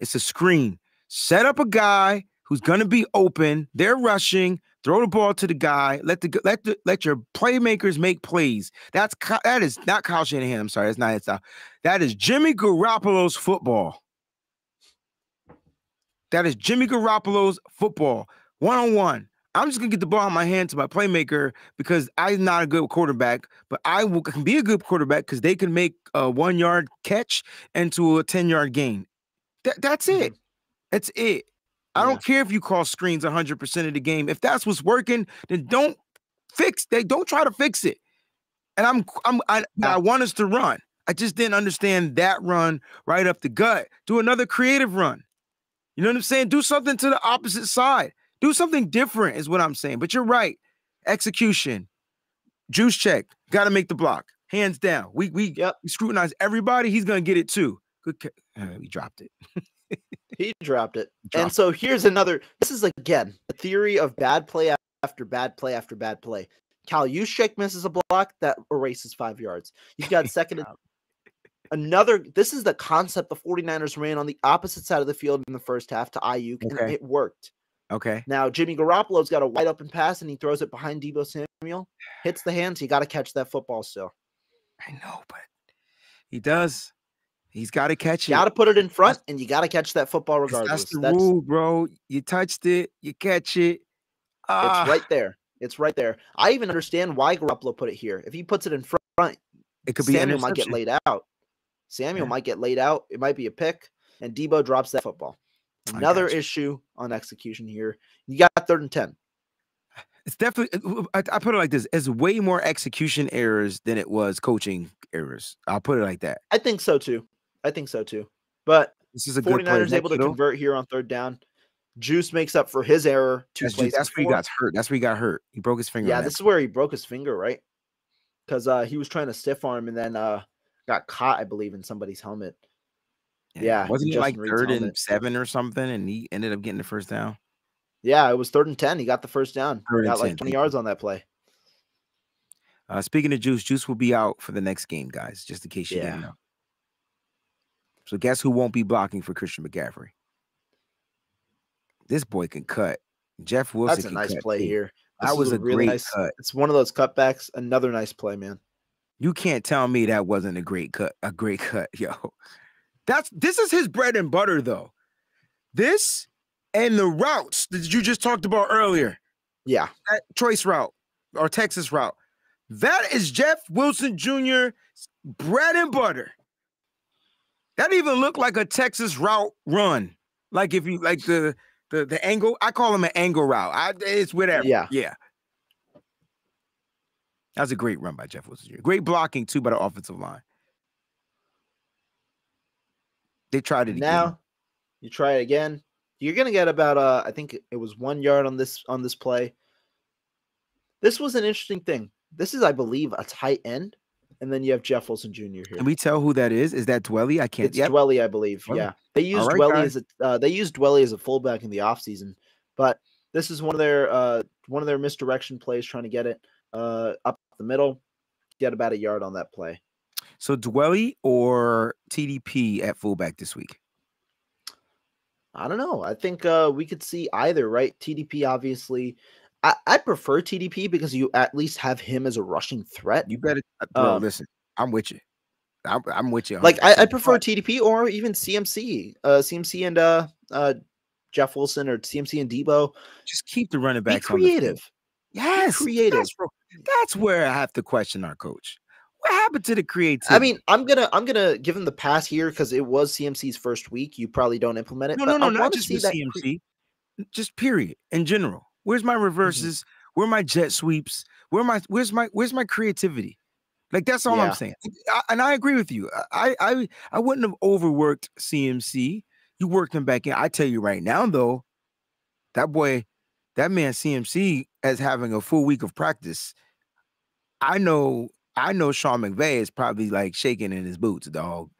It's a screen. Set up a guy who's going to be open. They're rushing. Throw the ball to the guy. Let your playmakers make plays. That is not Kyle Shanahan. I'm sorry, that's not his style. That is Jimmy Garoppolo's football. That is Jimmy Garoppolo's football. One-on-one. I'm just going to get the ball in my hand to my playmaker because I'm not a good quarterback, but I can be a good quarterback because they can make a 1-yard catch into a 10-yard gain. That's it. That's it. I don't care if you call screens 100% of the game. If that's what's working, then don't try to fix it. And I want us to run. I just didn't understand that run right up the gut. Do another creative run. You know what I'm saying? Do something to the opposite side. Do something different is what I'm saying. But you're right. Execution. Juice check. Got to make the block. Hands down. We scrutinize everybody. He's going to get it too. Good. We dropped it. He dropped it. And so here's another. This is, again, the theory of bad play after bad play after bad play. Kyle Juszczyk misses a block that erases 5 yards. You've got second and another. This is the concept the 49ers ran on the opposite side of the field in the first half to Aiyuk, and it worked. Okay. Now, Jimmy Garoppolo's got a wide open pass, and he throws it behind Deebo Samuel. Hits the hands. You got to catch that football still. I know, but he does. He's got to catch it. You got to put it in front, and you got to catch that football regardless. That's the rule, bro. You touched it. You catch it. It's right there. It's right there. I even understand why Garoppolo put it here. If he puts it in front, it could be Samuel might get laid out. Samuel might get laid out. It might be a pick, and Deebo drops that football. Another issue on execution here. You got 3rd and 10. It's definitely. I put it like this: it's way more execution errors than it was coaching errors. I'll put it like that. I think so too. I think so too. But this is a 49ers able to convert here on 3rd down. Juice makes up for his error. That's where he got hurt. That's where he got hurt. He broke his finger. Yeah, this is where he broke his finger, right? Because he was trying to stiff arm and then got caught, I believe, in somebody's helmet. Yeah. Wasn't it like 3rd and 7 or something? And he ended up getting the 1st down. Yeah, it was 3rd and 10. He got the 1st down. He got like 20 yards on that play. Speaking of Juice, Juice will be out for the next game, guys, just in case you didn't know. So guess who won't be blocking for Christian McCaffrey? This boy can cut. Jeff Wilson. That's a nice play here. That was a really nice cut. It's one of those cutbacks. Another nice play, man. You can't tell me that wasn't a great cut. A great cut, yo. This is his bread and butter, though. This and the routes that you just talked about earlier. Yeah. That choice route or Texas route. That is Jeff Wilson Jr.'s bread and butter. That even looked like a Texas route run. Like if you like the angle, I call him an angle route. It's whatever. Yeah. Yeah. That was a great run by Jeff Wilson Jr. Great blocking too by the offensive line. They tried it now. Again. You try it again. You're gonna get about I think it was 1 yard on this play. This was an interesting thing. This is, I believe, a tight end. And then you have Jeff Wilson Jr. here. Can we tell who that is? Is that Dwelley? I can't. It's Dwelley, I believe. Dwelley. Yeah, they used Dwelley as a fullback in the offseason. But this is one of their misdirection plays, trying to get it up the middle. Get about a yard on that play. So Dwelley or TDP at fullback this week? I don't know. I think we could see either. Right, TDP obviously. I prefer TDP because you at least have him as a rushing threat. You better bro, listen. I'm with you. I'm with you. Like I prefer TDP or even CMC, CMC and Jeff Wilson or CMC and Deebo. Just keep the running backs creative. Yes, be creative. That's where I have to question our coach. What happened to the creativity? I mean, I'm gonna give him the pass here because it was CMC's 1st week. You probably don't implement it. No, not just with CMC. Just period in general. Where's my reverses? Where my jet sweeps? Where's my creativity? Like that's all I'm saying. And I agree with you. I wouldn't have overworked CMC. You worked him back in. I tell you right now though, that man CMC is having a full week of practice. I know Sean McVay is probably like shaking in his boots, dog.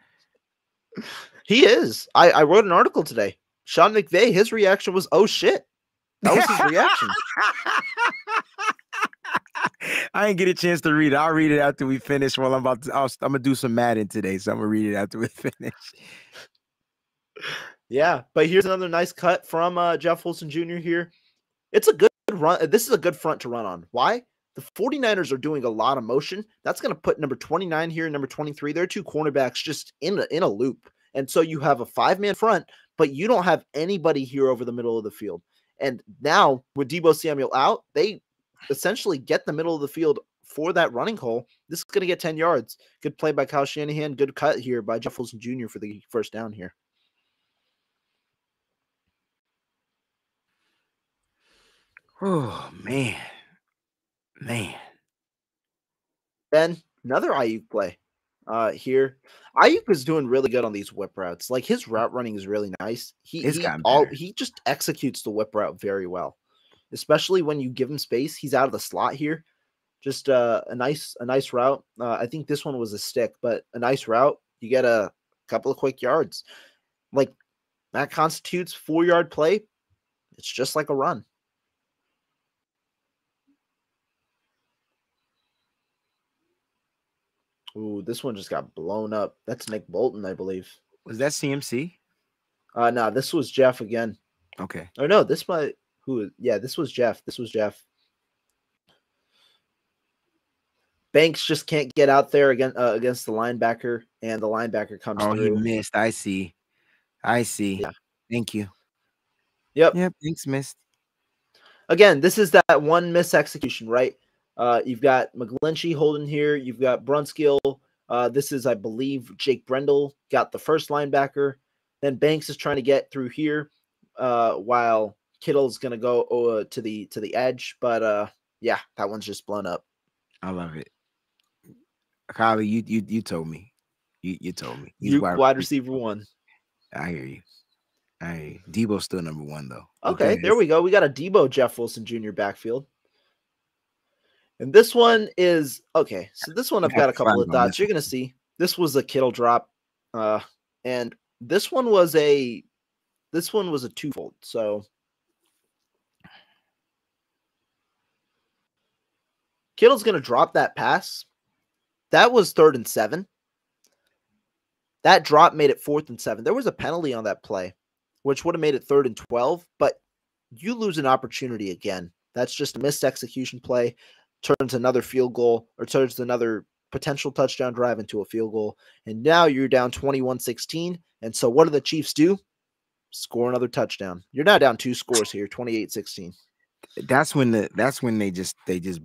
He is. I wrote an article today. Sean McVay, his reaction was, "Oh shit." That was his reaction. I didn't get a chance to read it. I'll read it after we finish. Well, I'm gonna do some Madden today, so I'm gonna read it after we finish. Yeah, but here's another nice cut from Jeff Wilson Jr. here. It's a good run. This is a good front to run on. Why? The 49ers are doing a lot of motion. That's gonna put number 29 here and number 23. They're two cornerbacks just in a loop, and so you have a 5-man front, but you don't have anybody here over the middle of the field. And now with Deebo Samuel out, they essentially get the middle of the field for that running hole. This is going to get 10 yards. Good play by Kyle Shanahan. Good cut here by Jeff Wilson Jr. for the 1st down here. Oh, man. Man. Then another Aiyuk play here. Aiyuk is doing really good on these whip routes. Like, his route running is really nice. He just executes the whip route very well, especially when you give him space. He's out of the slot here. Just a nice route. I think this one was a stick, but a nice route. You get a couple of quick yards. Like, that constitutes 4-yard play. It's just like a run. Ooh, this one just got blown up. That's Nick Bolton, I believe. Was that CMC? No, this was Jeff again. Okay. Oh no, this might who? Yeah, this was Jeff. This was Jeff. Banks just can't get out there against the linebacker, and the linebacker comes through. Oh, he missed. I see. Yeah. Thank you. Yep. Banks missed. Again, this is that one miss execution, right? You've got McGlinchey holding here. You've got Brunskill. This is, I believe, Jake Brendel got the first linebacker. Then Banks is trying to get through here, while Kittle's going to go to the edge. But yeah, that one's just blown up. I love it, Kylie. You told me. You told me. He's wide receiver one. I hear you. Deebo's still number one though. Okay, there we go. We got a Deebo Jeff Wilson Jr. backfield. And this one is okay. So this one, I've got a couple of thoughts. You're gonna see this was a Kittle drop, and this one was a twofold. So Kittle's gonna drop that pass. That was 3rd and 7. That drop made it 4th and 7. There was a penalty on that play, which would have made it 3rd and 12. But you lose an opportunity again. That's just a missed execution play. Turns another field goal, or turns another potential touchdown drive into a field goal. And now you're down 21-16. And so what do the Chiefs do? Score another touchdown. You're now down 2 scores here, 28-16. That's when they just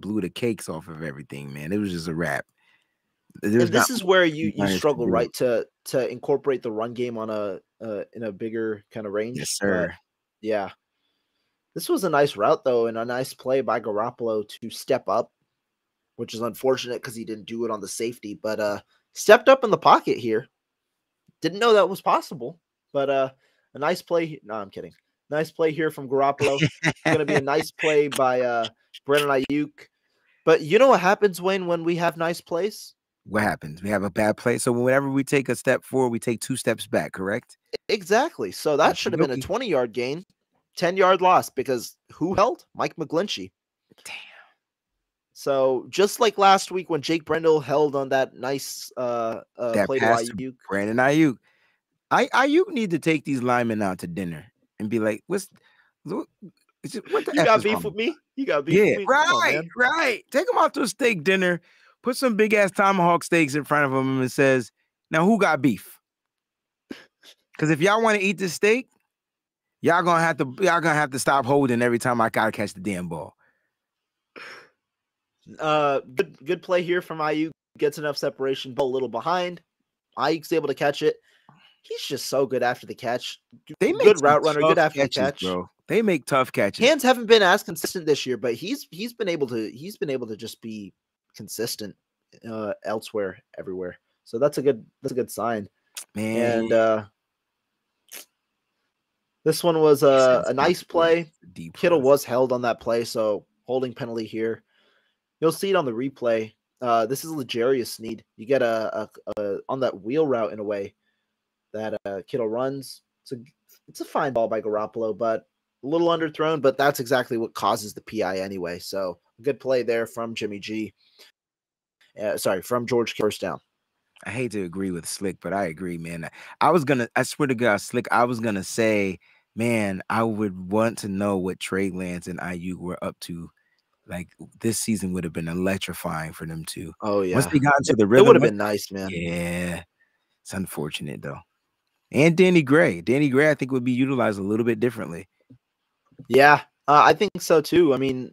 blew the cakes off of everything, man. It was just a wrap. This is where you struggle, right, to incorporate the run game on in a bigger kind of range. Yes, sir. Yeah. This was a nice route, though, and a nice play by Garoppolo to step up, which is unfortunate because he didn't do it on the safety, but stepped up in the pocket here. Didn't know that was possible, but a nice play. No, I'm kidding. Nice play here from Garoppolo. It's going to be a nice play by Brandon Aiyuk. But you know what happens, Wayne, when we have nice plays? What happens? We have a bad play. So whenever we take a step forward, we take 2 steps back, correct? Exactly. So that should have been a 20-yard gain. 10-yard loss because who held? Mike McGlinchey. Damn. So just like last week when Jake Brendel held on that nice that play to Aiyuk. Brandon Aiyuk. Aiyuk need to take these linemen out to dinner and be like, what the F got beef with me? You got beef with me? Right. Take them out to a steak dinner, put some big-ass tomahawk steaks in front of them and says, now who got beef? Because if y'all want to eat this steak, y'all gonna have to stop holding every time I gotta catch the damn ball. Good play here from Aiyuk. Gets enough separation, but a little behind. Ayuk's able to catch it. He's just so good after the catch. They make good route runner, good after the catch. Bro. They make tough catches. Hands haven't been as consistent this year, but he's been able to just be consistent elsewhere, everywhere. So that's a good sign. Man. And this one was a nice play. Kittle was held on that play, so holding penalty here. You'll see it on the replay. This is L'Jarius Sneed. You get a on that wheel route in a way that Kittle runs. It's a fine ball by Garoppolo, but a little underthrown, but that's exactly what causes the PI anyway. So a good play there from Jimmy G. From George Kittle. First down. I hate to agree with Slick, but I agree, man. I swear to God, Slick, I was going to say, man, I would want to know what Trey Lance and Aiyuk were up to. Like, this season would have been electrifying for them too. Oh yeah, once they got into the rhythm, it would have been nice, man. Yeah, it's unfortunate though. And Danny Gray, I think would be utilized a little bit differently. Yeah, I think so too. I mean,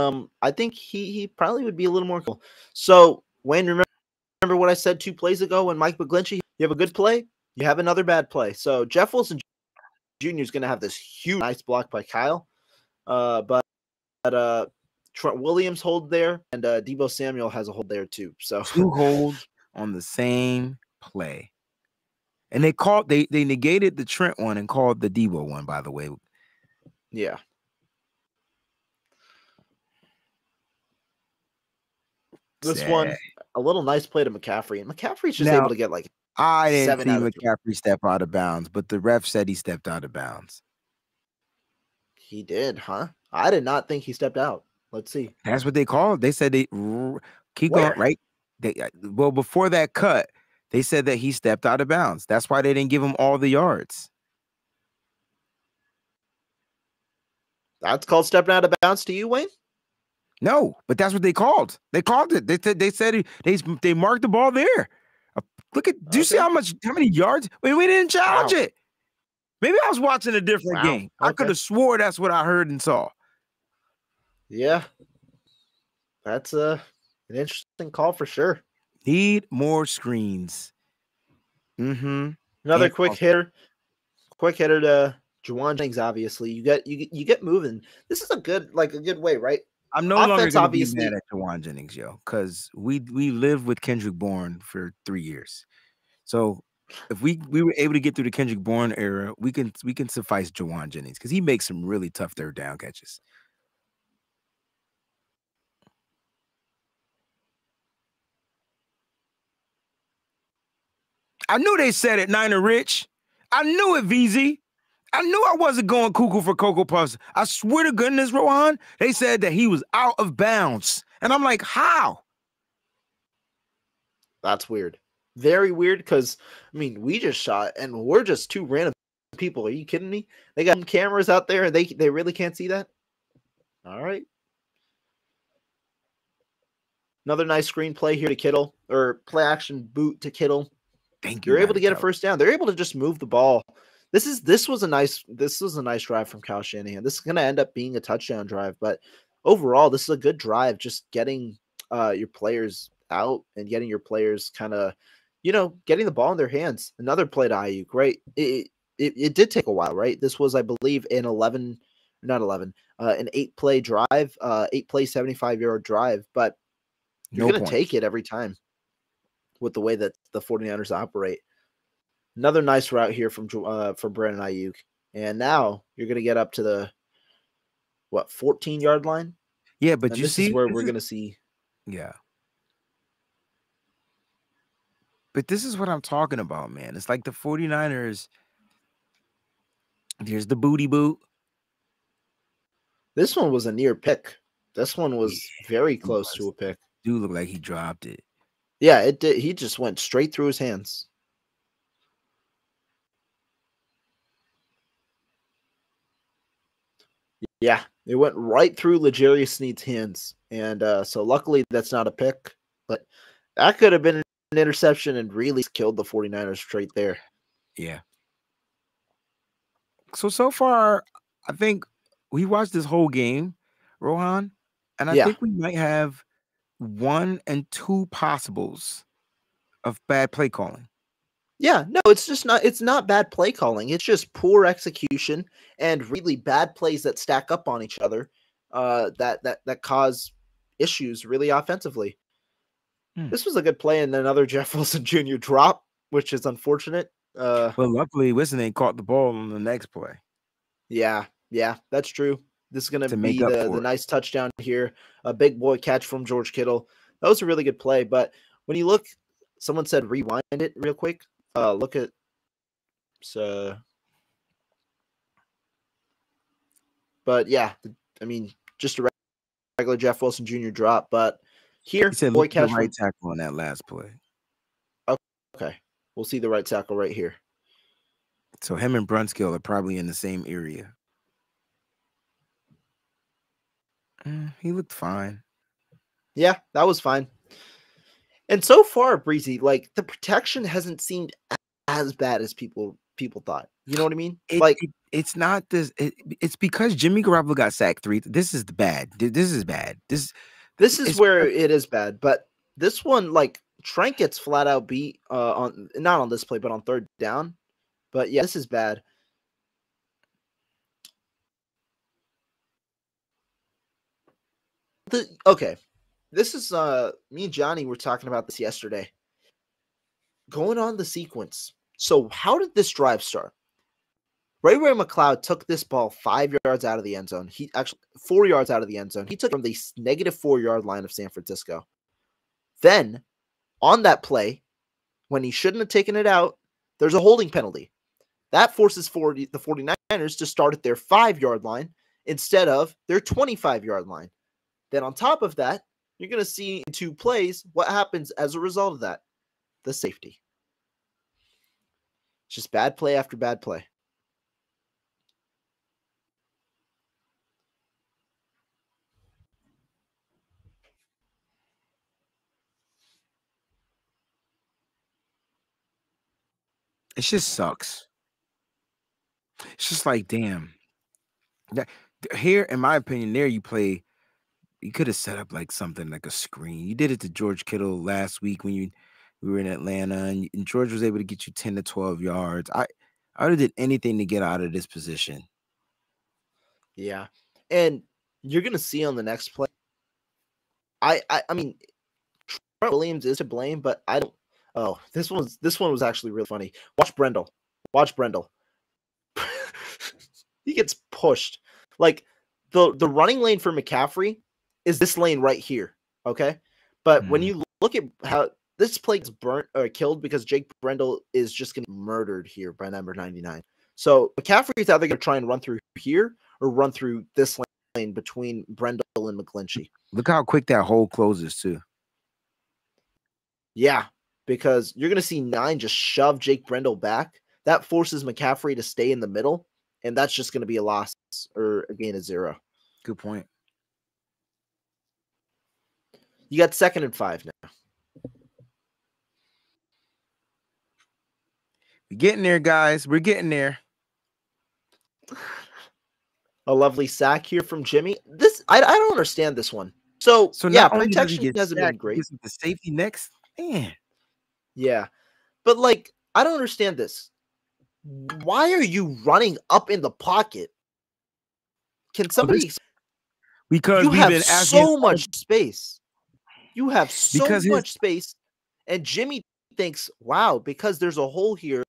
I think he probably would be a little more cool. So Wayne, remember what I said 2 plays ago when Mike McGlinchey? You have a good play, you have another bad play. So Jeff Wilson Jr. is going to have this huge, nice block by Kyle, but Trent Williams hold there, and Deebo Samuel has a hold there too. So two holds on the same play, and they called they negated the Trent one and called the Deebo one. By the way, yeah. This one, a little nice play to McCaffrey, and McCaffrey's just able to get like I didn't see McCaffrey step out of bounds, but the ref said he stepped out of bounds. He did, huh? I did not think he stepped out. Let's see. That's what they called. They said they keep going, right? They well before that cut, they said that he stepped out of bounds. That's why they didn't give him all the yards. That's called stepping out of bounds to you, Wayne? No, but that's what they called. They called it. They said they marked the ball there. Look at do you see how many yards? We didn't challenge it. Maybe I was watching a different game. I could have swore that's what I heard and saw. Yeah, that's an interesting call for sure. Need more screens. Mm-hmm. Another quick hitter to Jawan Jennings. Obviously, you get moving. This is a good way, right? I'm no longer going to be mad at Jawan Jennings, yo, because we lived with Kendrick Bourne for 3 years. So if we were able to get through the Kendrick Bourne era, we can suffice Jawan Jennings because he makes some really tough third down catches. I knew they said it, Niner Rich. I knew it, VZ. I knew I wasn't going cuckoo for Cocoa Puffs. I swear to goodness, Rohan, they said that he was out of bounds. And I'm like, how? That's weird. Very weird because, I mean, we just shot and we're just two random people. Are you kidding me? They got cameras out there and they really can't see that? All right. Another nice screen play here to Kittle or play action boot to Kittle. Thank you. You're able to get a first down. They're able to just move the ball. This was a nice drive from Kyle Shanahan. This is going to end up being a touchdown drive, but overall, this is a good drive. Just getting your players out and getting your players kind of, you know, getting the ball in their hands. Another play to Aiyuk, right? It did take a while, right? This was, I believe, an 8-play drive, 8-play 75-yard drive, but you're going to take it every time with the way that the 49ers operate. Another nice route here from Brandon Aiyuk. And now you're going to get up to the, what, 14-yard line? Yeah, but you see where we're going to see. Yeah. But this is what I'm talking about, man. It's like the 49ers, there's the booty boot. This one was a near pick. This one was very close to a pick. Dude looked like he dropped it. Yeah, it did. He just went straight through his hands. Yeah, it went right through L'Jarius Sneed's hands. And so luckily that's not a pick, but that could have been an interception and really killed the 49ers straight there. Yeah. So far, I think we watched this whole game, Rohan, and I think we might have 1 and 2 possibles of bad play calling. Yeah, no, it's not bad play calling. It's just poor execution and really bad plays that stack up on each other that cause issues really offensively. This was a good play and another Jeff Wilson Jr. drop, which is unfortunate. Well, luckily Wilson caught the ball on the next play. Yeah, that's true. This is going to be the nice touchdown here. A big boy catch from George Kittle. That was a really good play, but when you look, someone said rewind it real quick. Look at but yeah, I mean, just a regular Jeff Wilson Jr. drop. But here, boy catch right tackle on that last play. Okay, we'll see the right tackle right here. So him and Brunskill are probably in the same area. He looked fine. Yeah, that was fine. And so far, Breezy, like the protection hasn't seemed as bad as people thought. You know what I mean? It's not this. It's because Jimmy Garoppolo got sacked 3. This is bad. This is bad. This is where it is bad. But this one, like Trent gets flat out beat on not on this play, but on third down. But yeah, this is bad. Okay, this is me and Johnny were talking about this yesterday. Going on the sequence. So how did this drive start? Ray McLeod took this ball 5 yards out of the end zone. He actually 4 yards out of the end zone. He took it from the negative -4 yard line of San Francisco. Then on that play, when he shouldn't have taken it out, there's a holding penalty. That forces the 49ers to start at their 5 yard line instead of their 25 yard line. Then on top of that, you're going to see in two plays what happens as a result of that. The safety. It's just bad play after bad play. It just sucks. It's just like, damn. Here, in my opinion, there you play. You could have set up like something like a screen. You did it to George Kittle last week when we were in Atlanta, and George was able to get you 10 to 12 yards. I would have did anything to get out of this position. Yeah, and you're gonna see on the next play. I mean, Trent Williams is to blame, but I don't. Oh, this one was actually really funny. Watch Brendel. He gets pushed. Like the running lane for McCaffrey is this lane right here. Okay, but when you look at how this play gets burnt or killed because Jake Brendel is just going to be murdered here by number 99. So McCaffrey is either going to try and run through here or run through this lane between Brendel and McGlinchey. Look how quick that hole closes too. Yeah, because you're going to see 9 just shove Jake Brendel back. That forces McCaffrey to stay in the middle, and that's just going to be a loss or a gain of 0. Good point. You got 2nd and 5 now. We're getting there, guys. We're getting there. A lovely sack here from Jimmy. This I don't understand this one. So yeah, protection hasn't been great. Isn't the safety next? Man. Yeah. But like, I don't understand this. Why are you running up in the pocket? Can somebody because you have so much space. You have so much space. And Jimmy thinks, wow, because there's a hole here.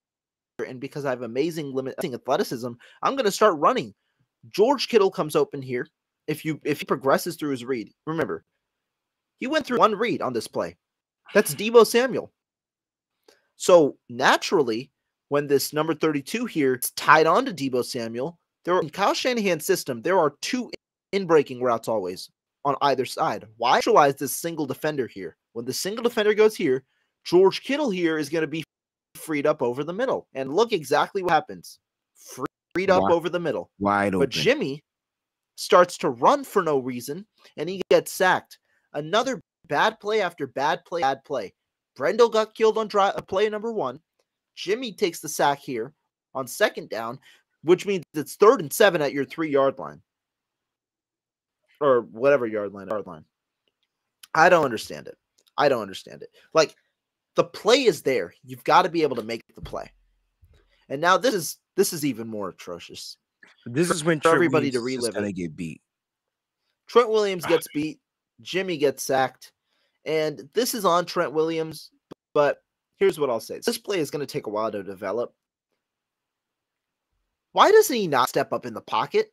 And because I have amazing limiting athleticism, I'm going to start running. George Kittle comes open here. If he progresses through his read, remember, he went through one read on this play. That's Deebo Samuel. So naturally, when this number 32 here is tied on to Deebo Samuel, in Kyle Shanahan's system, there are 2 in-breaking routes always on either side. Why neutralize this single defender here? When the single defender goes here, George Kittle here is going to be freed up over the middle. And look exactly what happens. Freed up over the middle. Wide open. But Jimmy starts to run for no reason, and he gets sacked. Another bad play after bad play, bad play. Brendel got killed on play number 1. Jimmy takes the sack here on 2nd down, which means it's 3rd and 7 at your 3 yard line. Or whatever yard line. I don't understand it. Like, the play is there. You've got to be able to make the play. And now this is even more atrocious. This is when everybody to relive it. Get beat. Trent Williams gets beat. Jimmy gets sacked. And this is on Trent Williams. But here's what I'll say. This play is going to take a while to develop. Why doesn't he not step up in the pocket?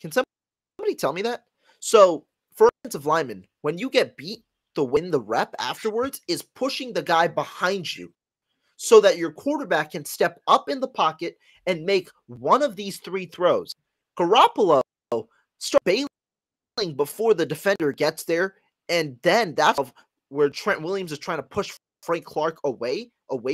Can somebody tell me that? So, for offensive linemen, when you get beat, to win the rep afterwards is pushing the guy behind you so that your quarterback can step up in the pocket and make one of these 3 throws. Garoppolo starts bailing before the defender gets there, and then that's where Trent Williams is trying to push Frank Clark away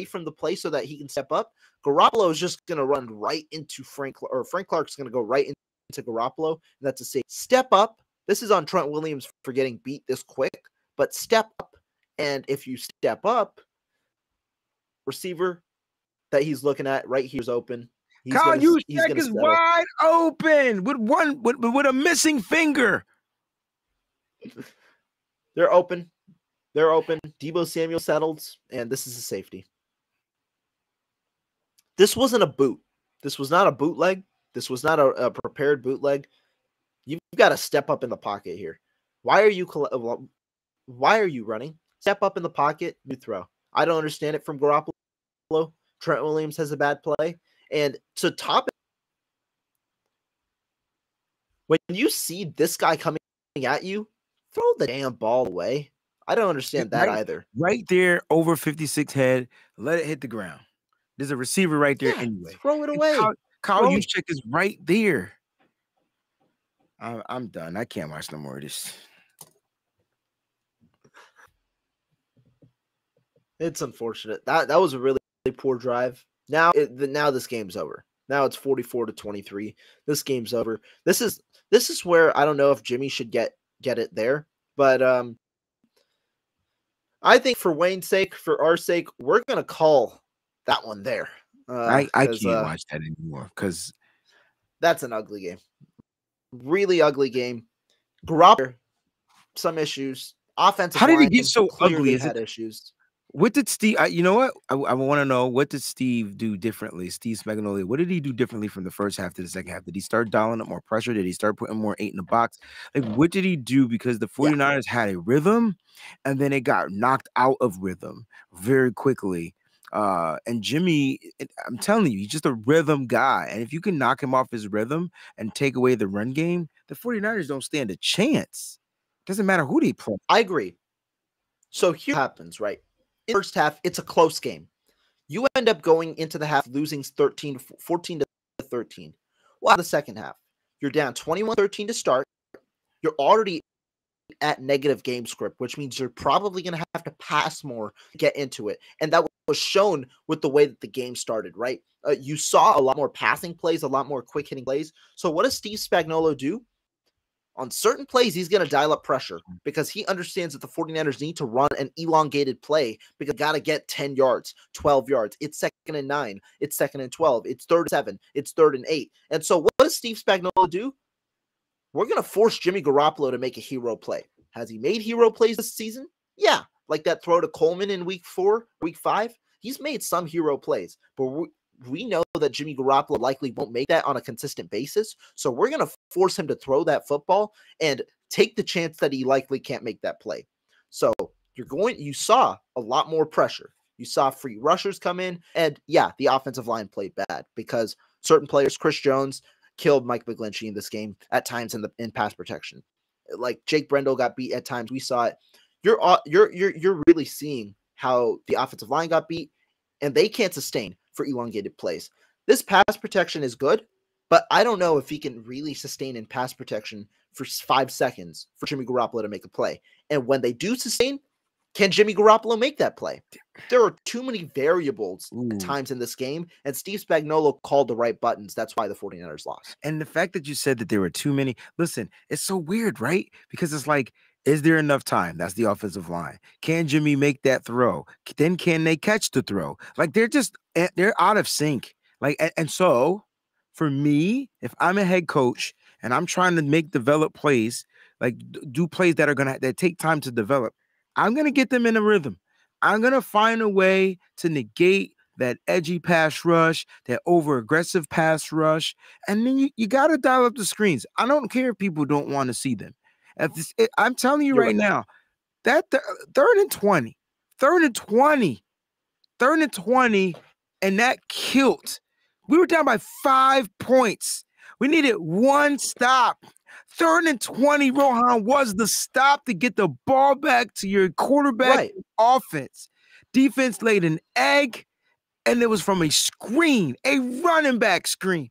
from the play so that he can step up. Garoppolo is just going to run right into Frank, or Frank Clark's going to go right into Garoppolo, and that's a safe step up. This is on Trent Williams for getting beat this quick. But step up, and if you step up, receiver that he's looking at right here is open. Kyle Shanahan is wide open with a missing finger. They're open. Deebo Samuel settles, and this is a safety. This wasn't a boot. This was not a bootleg. This was not a prepared bootleg. You've You've got to step up in the pocket here. Why are you running? Step up in the pocket, you throw. I don't understand it from Garoppolo. Trent Williams has a bad play. And to top it, when you see this guy coming at you, throw the damn ball away. I don't understand that either. Right there, over 56 head, let it hit the ground. There's a receiver right there anyway. Throw it away. Kyle Juszczyk is right there. I'm done. I can't watch no more of this. It's unfortunate. That was a really, really poor drive. Now this game's over. Now it's 44-23. This game's over. This is where I don't know if Jimmy should get it there, but I think for Wayne's sake, for our sake, we're gonna call that one there. I can't watch that anymore because that's an ugly game, really ugly game. Garoppolo, some issues. Offensive. How did it get so ugly? Had issues. What did Steve? You know what? I want to know, what did Steve do differently? Steve Spagnuolo. What did he do differently from the first half to the second half? Did he start dialing up more pressure? Did he start putting more eight in the box? Like, what did he do? Because the 49ers had a rhythm, and then it got knocked out of rhythm very quickly. And Jimmy, I'm telling you, he's just a rhythm guy. And if you can knock him off his rhythm and take away the run game, the 49ers don't stand a chance. Doesn't matter who they play. I agree. So here happens, right? In the first half, it's a close game. You end up going into the half losing 14-13. Well, the second half, you're down 21-13 to start. You're already at negative game script, which means you're probably going to have to pass more to get into it. And that was shown with the way that the game started, right? You saw a lot more passing plays, a lot more quick hitting plays. So what does Steve Spagnuolo do? On certain plays, he's going to dial up pressure because he understands that the 49ers need to run an elongated play because they got to get 10 yards, 12 yards. It's 2nd and 9. It's 2nd and 12. It's 3rd and 7. It's 3rd and 8. And so what does Steve Spagnuolo do? We're going to force Jimmy Garoppolo to make a hero play. Has he made hero plays this season? Yeah, like that throw to Coleman in week 5. He's made some hero plays, but we know that Jimmy Garoppolo likely won't make that on a consistent basis. So we're going to force him to throw that football and take the chance that he likely can't make that play. So you saw a lot more pressure. You saw free rushers come in, and yeah, the offensive line played bad because certain players, Chris Jones killed Mike McGlinchey in this game at times in pass protection. Like Jake Brendel got beat at times. We saw it. You're really seeing how the offensive line got beat, and they can't sustain for elongated plays. This pass protection is good, but I don't know if he can really sustain in pass protection for 5 seconds for Jimmy Garoppolo to make a play. And when they do sustain, can Jimmy Garoppolo make that play? There are too many variables at times in this game, and Steve Spagnuolo called the right buttons. That's why the 49ers lost. And the fact that you said that there were too many, listen, it's so weird, right? Because it's like, is there enough time? That's the offensive line. Can Jimmy make that throw? Then can they catch the throw? Like, they're out of sync. Like, and so for me, if I'm a head coach and I'm trying to develop plays, like do plays that take time to develop, I'm going to get them in a rhythm. I'm going to find a way to negate that edgy pass rush, that over-aggressive pass rush. And then you got to dial up the screens. I don't care if people don't want to see them. I'm telling you right now, that 3rd and 20, and that kilt. We were down by 5 points. We needed one stop. 3rd and 20, Rohan was the stop to get the ball back to your quarterback offense. Defense laid an egg, and it was from a screen, a running back screen.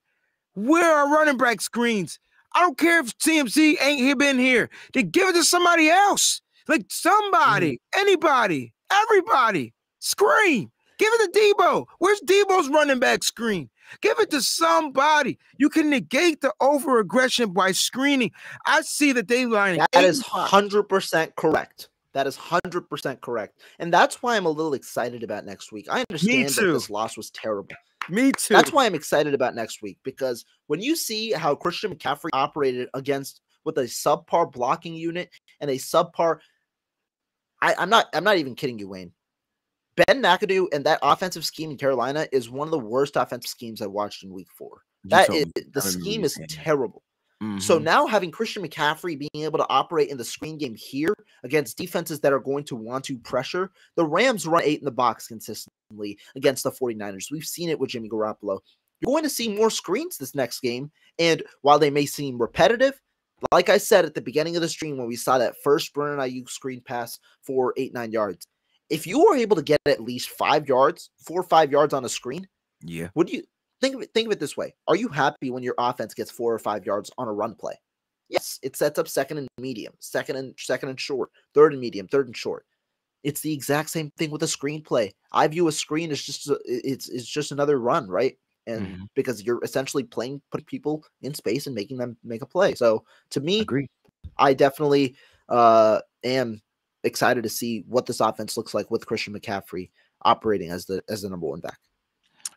Where are running back screens? I don't care if CMC ain't been here. They give it to somebody else. Like somebody, anybody, everybody, scream. Give it to Deebo. Where's Deebo's running back screen? Give it to somebody. You can negate the over-aggression by screening. I see that they line. That is 100% correct. That is 100% correct. And that's why I'm a little excited about next week. I understand that this loss was terrible. Me too. That's why I'm excited about next week, because when you see how Christian McCaffrey operated with a subpar blocking unit and a subpar, I'm not even kidding you, Wayne. Ben McAdoo and that offensive scheme in Carolina is one of the worst offensive schemes I watched in week 4. That is, the scheme is terrible. Mm-hmm. So now having Christian McCaffrey being able to operate in the screen game here against defenses that are going to want to pressure, the Rams run 8 in the box consistently against the 49ers. We've seen it with Jimmy Garoppolo. You're going to see more screens this next game, and while they may seem repetitive, like I said at the beginning of the stream when we saw that first Brandon Aiyuk screen pass for 8-9 yards, if you were able to get at least 5 yards, 4 or 5 yards on a screen, yeah, would you think of it this way? Are you happy when your offense gets 4 or 5 yards on a run play? Yes, it sets up second and medium, second and short, third and medium, third and short. It's the exact same thing with a screen play. I view a screen as just it's just another run, right? And mm-hmm. because you're essentially putting people in space and making them make a play. So to me, agreed. I definitely am excited to see what this offense looks like with Christian McCaffrey operating as the number one back.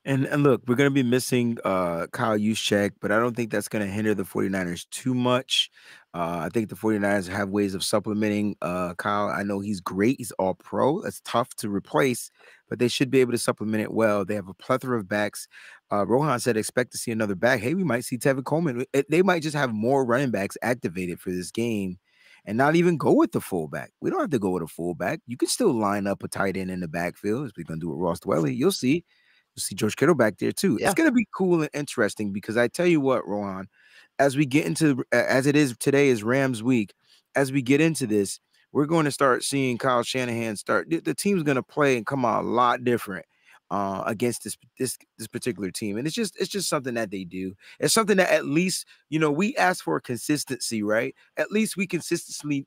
And look, we're going to be missing Kyle Juszczyk, but I don't think that's going to hinder the 49ers too much. I think the 49ers have ways of supplementing Kyle. I know he's great. He's all pro. That's tough to replace, but they should be able to supplement it well. They have a plethora of backs. Rohan said expect to see another back. Hey, we might see Tevin Coleman. They might just have more running backs activated for this game and not even go with the fullback. We don't have to go with a fullback. You can still line up a tight end in the backfield, as we're going to do with Ross Dwelley. You'll see. We'll see George Kittle back there too. Yeah. It's going to be cool and interesting because I tell you what, Rohan, as we get into, as it is today is Rams week, as we get into this, we're going to start seeing Kyle Shanahan start. The team's going to play and come out a lot different against this particular team. And it's just something that they do. It's something that at least, you know, we ask for consistency, right? At least we consistently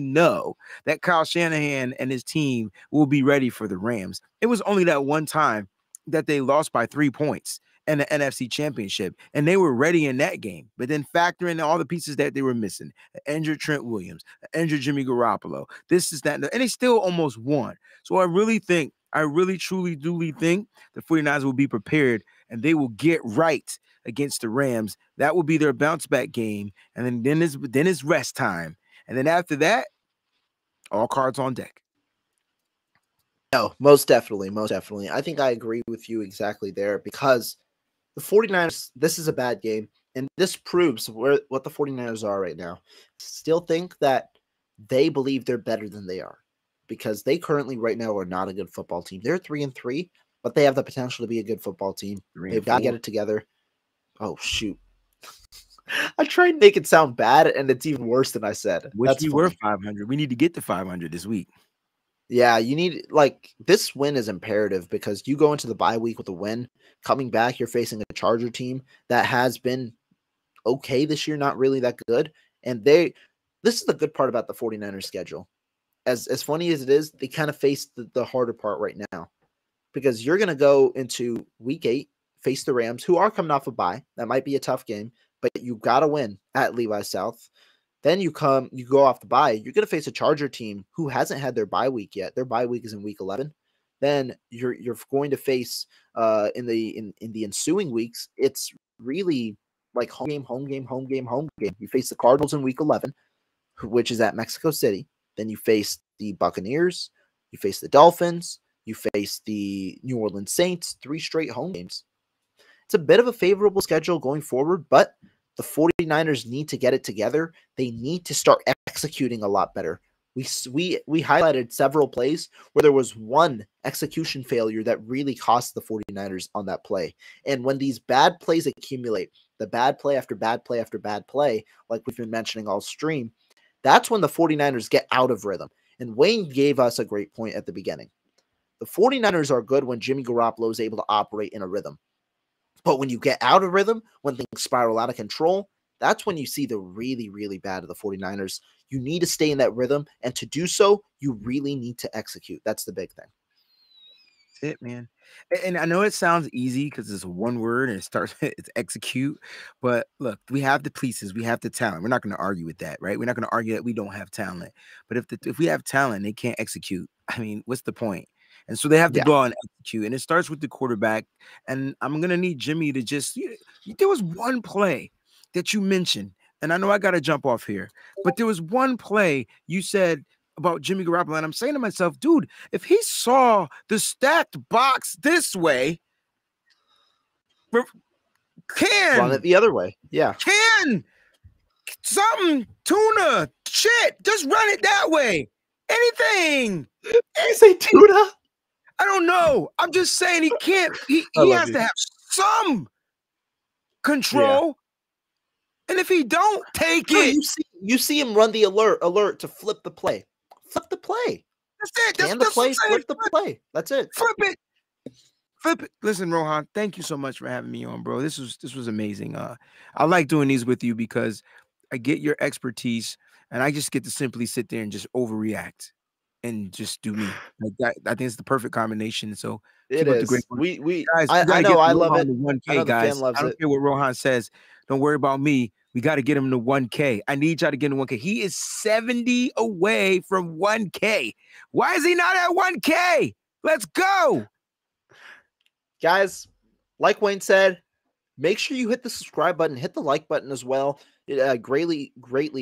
know that Kyle Shanahan and his team will be ready for the Rams. It was only that one time that they lost by 3 points in the NFC Championship, and they were ready in that game. But then factor in all the pieces that they were missing, injured Trent Williams, injured Jimmy Garoppolo, this is that, and they still almost won. So I really, truly, duly think the 49ers will be prepared, and they will get right against the Rams. That will be their bounce-back game, and then it's rest time. And then after that, all cards on deck. No, most definitely, most definitely. I think I agree with you exactly there because the 49ers, this is a bad game, and this proves what the 49ers are right now. Still think that they believe they're better than they are because they currently right now are not a good football team. They're 3-3, but they have the potential to be a good football team. They've got to get it together. Oh, shoot. I tried to make it sound bad, and it's even worse than I said. Which we were 500. We need to get to 500 this week. Yeah, you need, like, this win is imperative because you go into the bye week with a win. Coming back, you're facing a Charger team that has been okay this year, not really that good. And this is the good part about the 49ers schedule. As funny as it is, they kind of face the harder part right now because you're going to go into week 8, face the Rams, who are coming off a bye. That might be a tough game, but you've got to win at Levi South. Then you go off the bye. You're going to face a Charger team who hasn't had their bye week yet. Their bye week is in week 11. Then you're going to face in the ensuing weeks. It's really like home game, home game, home game, home game. You face the Cardinals in week 11, which is at Mexico City. Then you face the Buccaneers. You face the Dolphins. You face the New Orleans Saints. 3 straight home games. It's a bit of a favorable schedule going forward, but the 49ers need to get it together. They need to start executing a lot better. We highlighted several plays where there was one execution failure that really cost the 49ers on that play. And when these bad plays accumulate, the bad play after bad play after bad play, like we've been mentioning all stream, that's when the 49ers get out of rhythm. And Wayne gave us a great point at the beginning. The 49ers are good when Jimmy Garoppolo is able to operate in a rhythm. But when you get out of rhythm, when things spiral out of control, that's when you see the really, really bad of the 49ers. You need to stay in that rhythm, and to do so, you really need to execute. That's the big thing. That's it, man. And I know it sounds easy because it's one word and it starts, it's execute. But look, we have the pieces, we have the talent. We're not going to argue with that, right? We're not going to argue that we don't have talent. But if we have talent, they can't execute. I mean, what's the point? And so they have to go out and execute. And it starts with the quarterback. And I'm going to need Jimmy to just there was one play that you mentioned. And I know I got to jump off here. But there was one play you said about Jimmy Garoppolo. And I'm saying to myself, dude, if he saw the stacked box this way, Can run it the other way. Yeah. Can something tuna shit. Just run it that way. Anything. Did you say tuna? I don't know. I'm just saying he can't. He has to have some control. Yeah. And if he don't take it, you see him run the alert to flip the play. Flip the play. That's it. Flip the play. That's it. Flip it. Flip it. Listen, Rohan, thank you so much for having me on, bro. This was amazing. I like doing these with you because I get your expertise, and I just get to simply sit there and just overreact and just do me. Like that, I think it's the perfect combination. So it is. Guys, I know I love it. 1K, guys. I don't care what Rohan says. Don't worry about me. We got to get him to 1K. I need y'all to get him 1K. He is 70 away from 1K. Why is he not at 1K? Let's go. Guys, like Wayne said, make sure you hit the subscribe button. Hit the like button as well. Greatly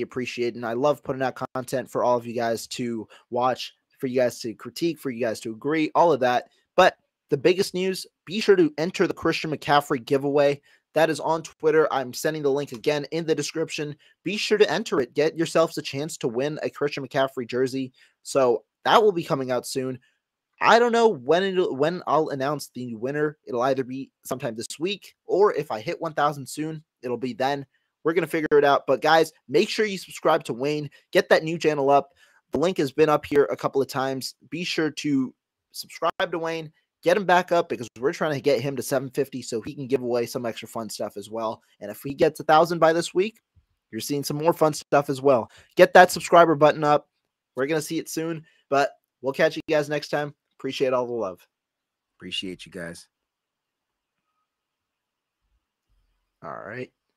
appreciated. And I love putting out content for all of you guys to watch, for you guys to critique, for you guys to agree, all of that. But the biggest news, be sure to enter the Christian McCaffrey giveaway. That is on Twitter. I'm sending the link again in the description. Be sure to enter it. Get yourselves a chance to win a Christian McCaffrey jersey. So that will be coming out soon. I don't know when I'll announce the winner. It'll either be sometime this week, or if I hit 1,000 soon, it'll be then. We're going to figure it out. But guys, make sure you subscribe to Wayne. Get that new channel up. The link has been up here a couple of times. Be sure to subscribe to Wayne. Get him back up because we're trying to get him to 750 so he can give away some extra fun stuff as well. And if he gets 1,000 by this week, you're seeing some more fun stuff as well. Get that subscriber button up. We're going to see it soon, but we'll catch you guys next time. Appreciate all the love. Appreciate you guys. All right.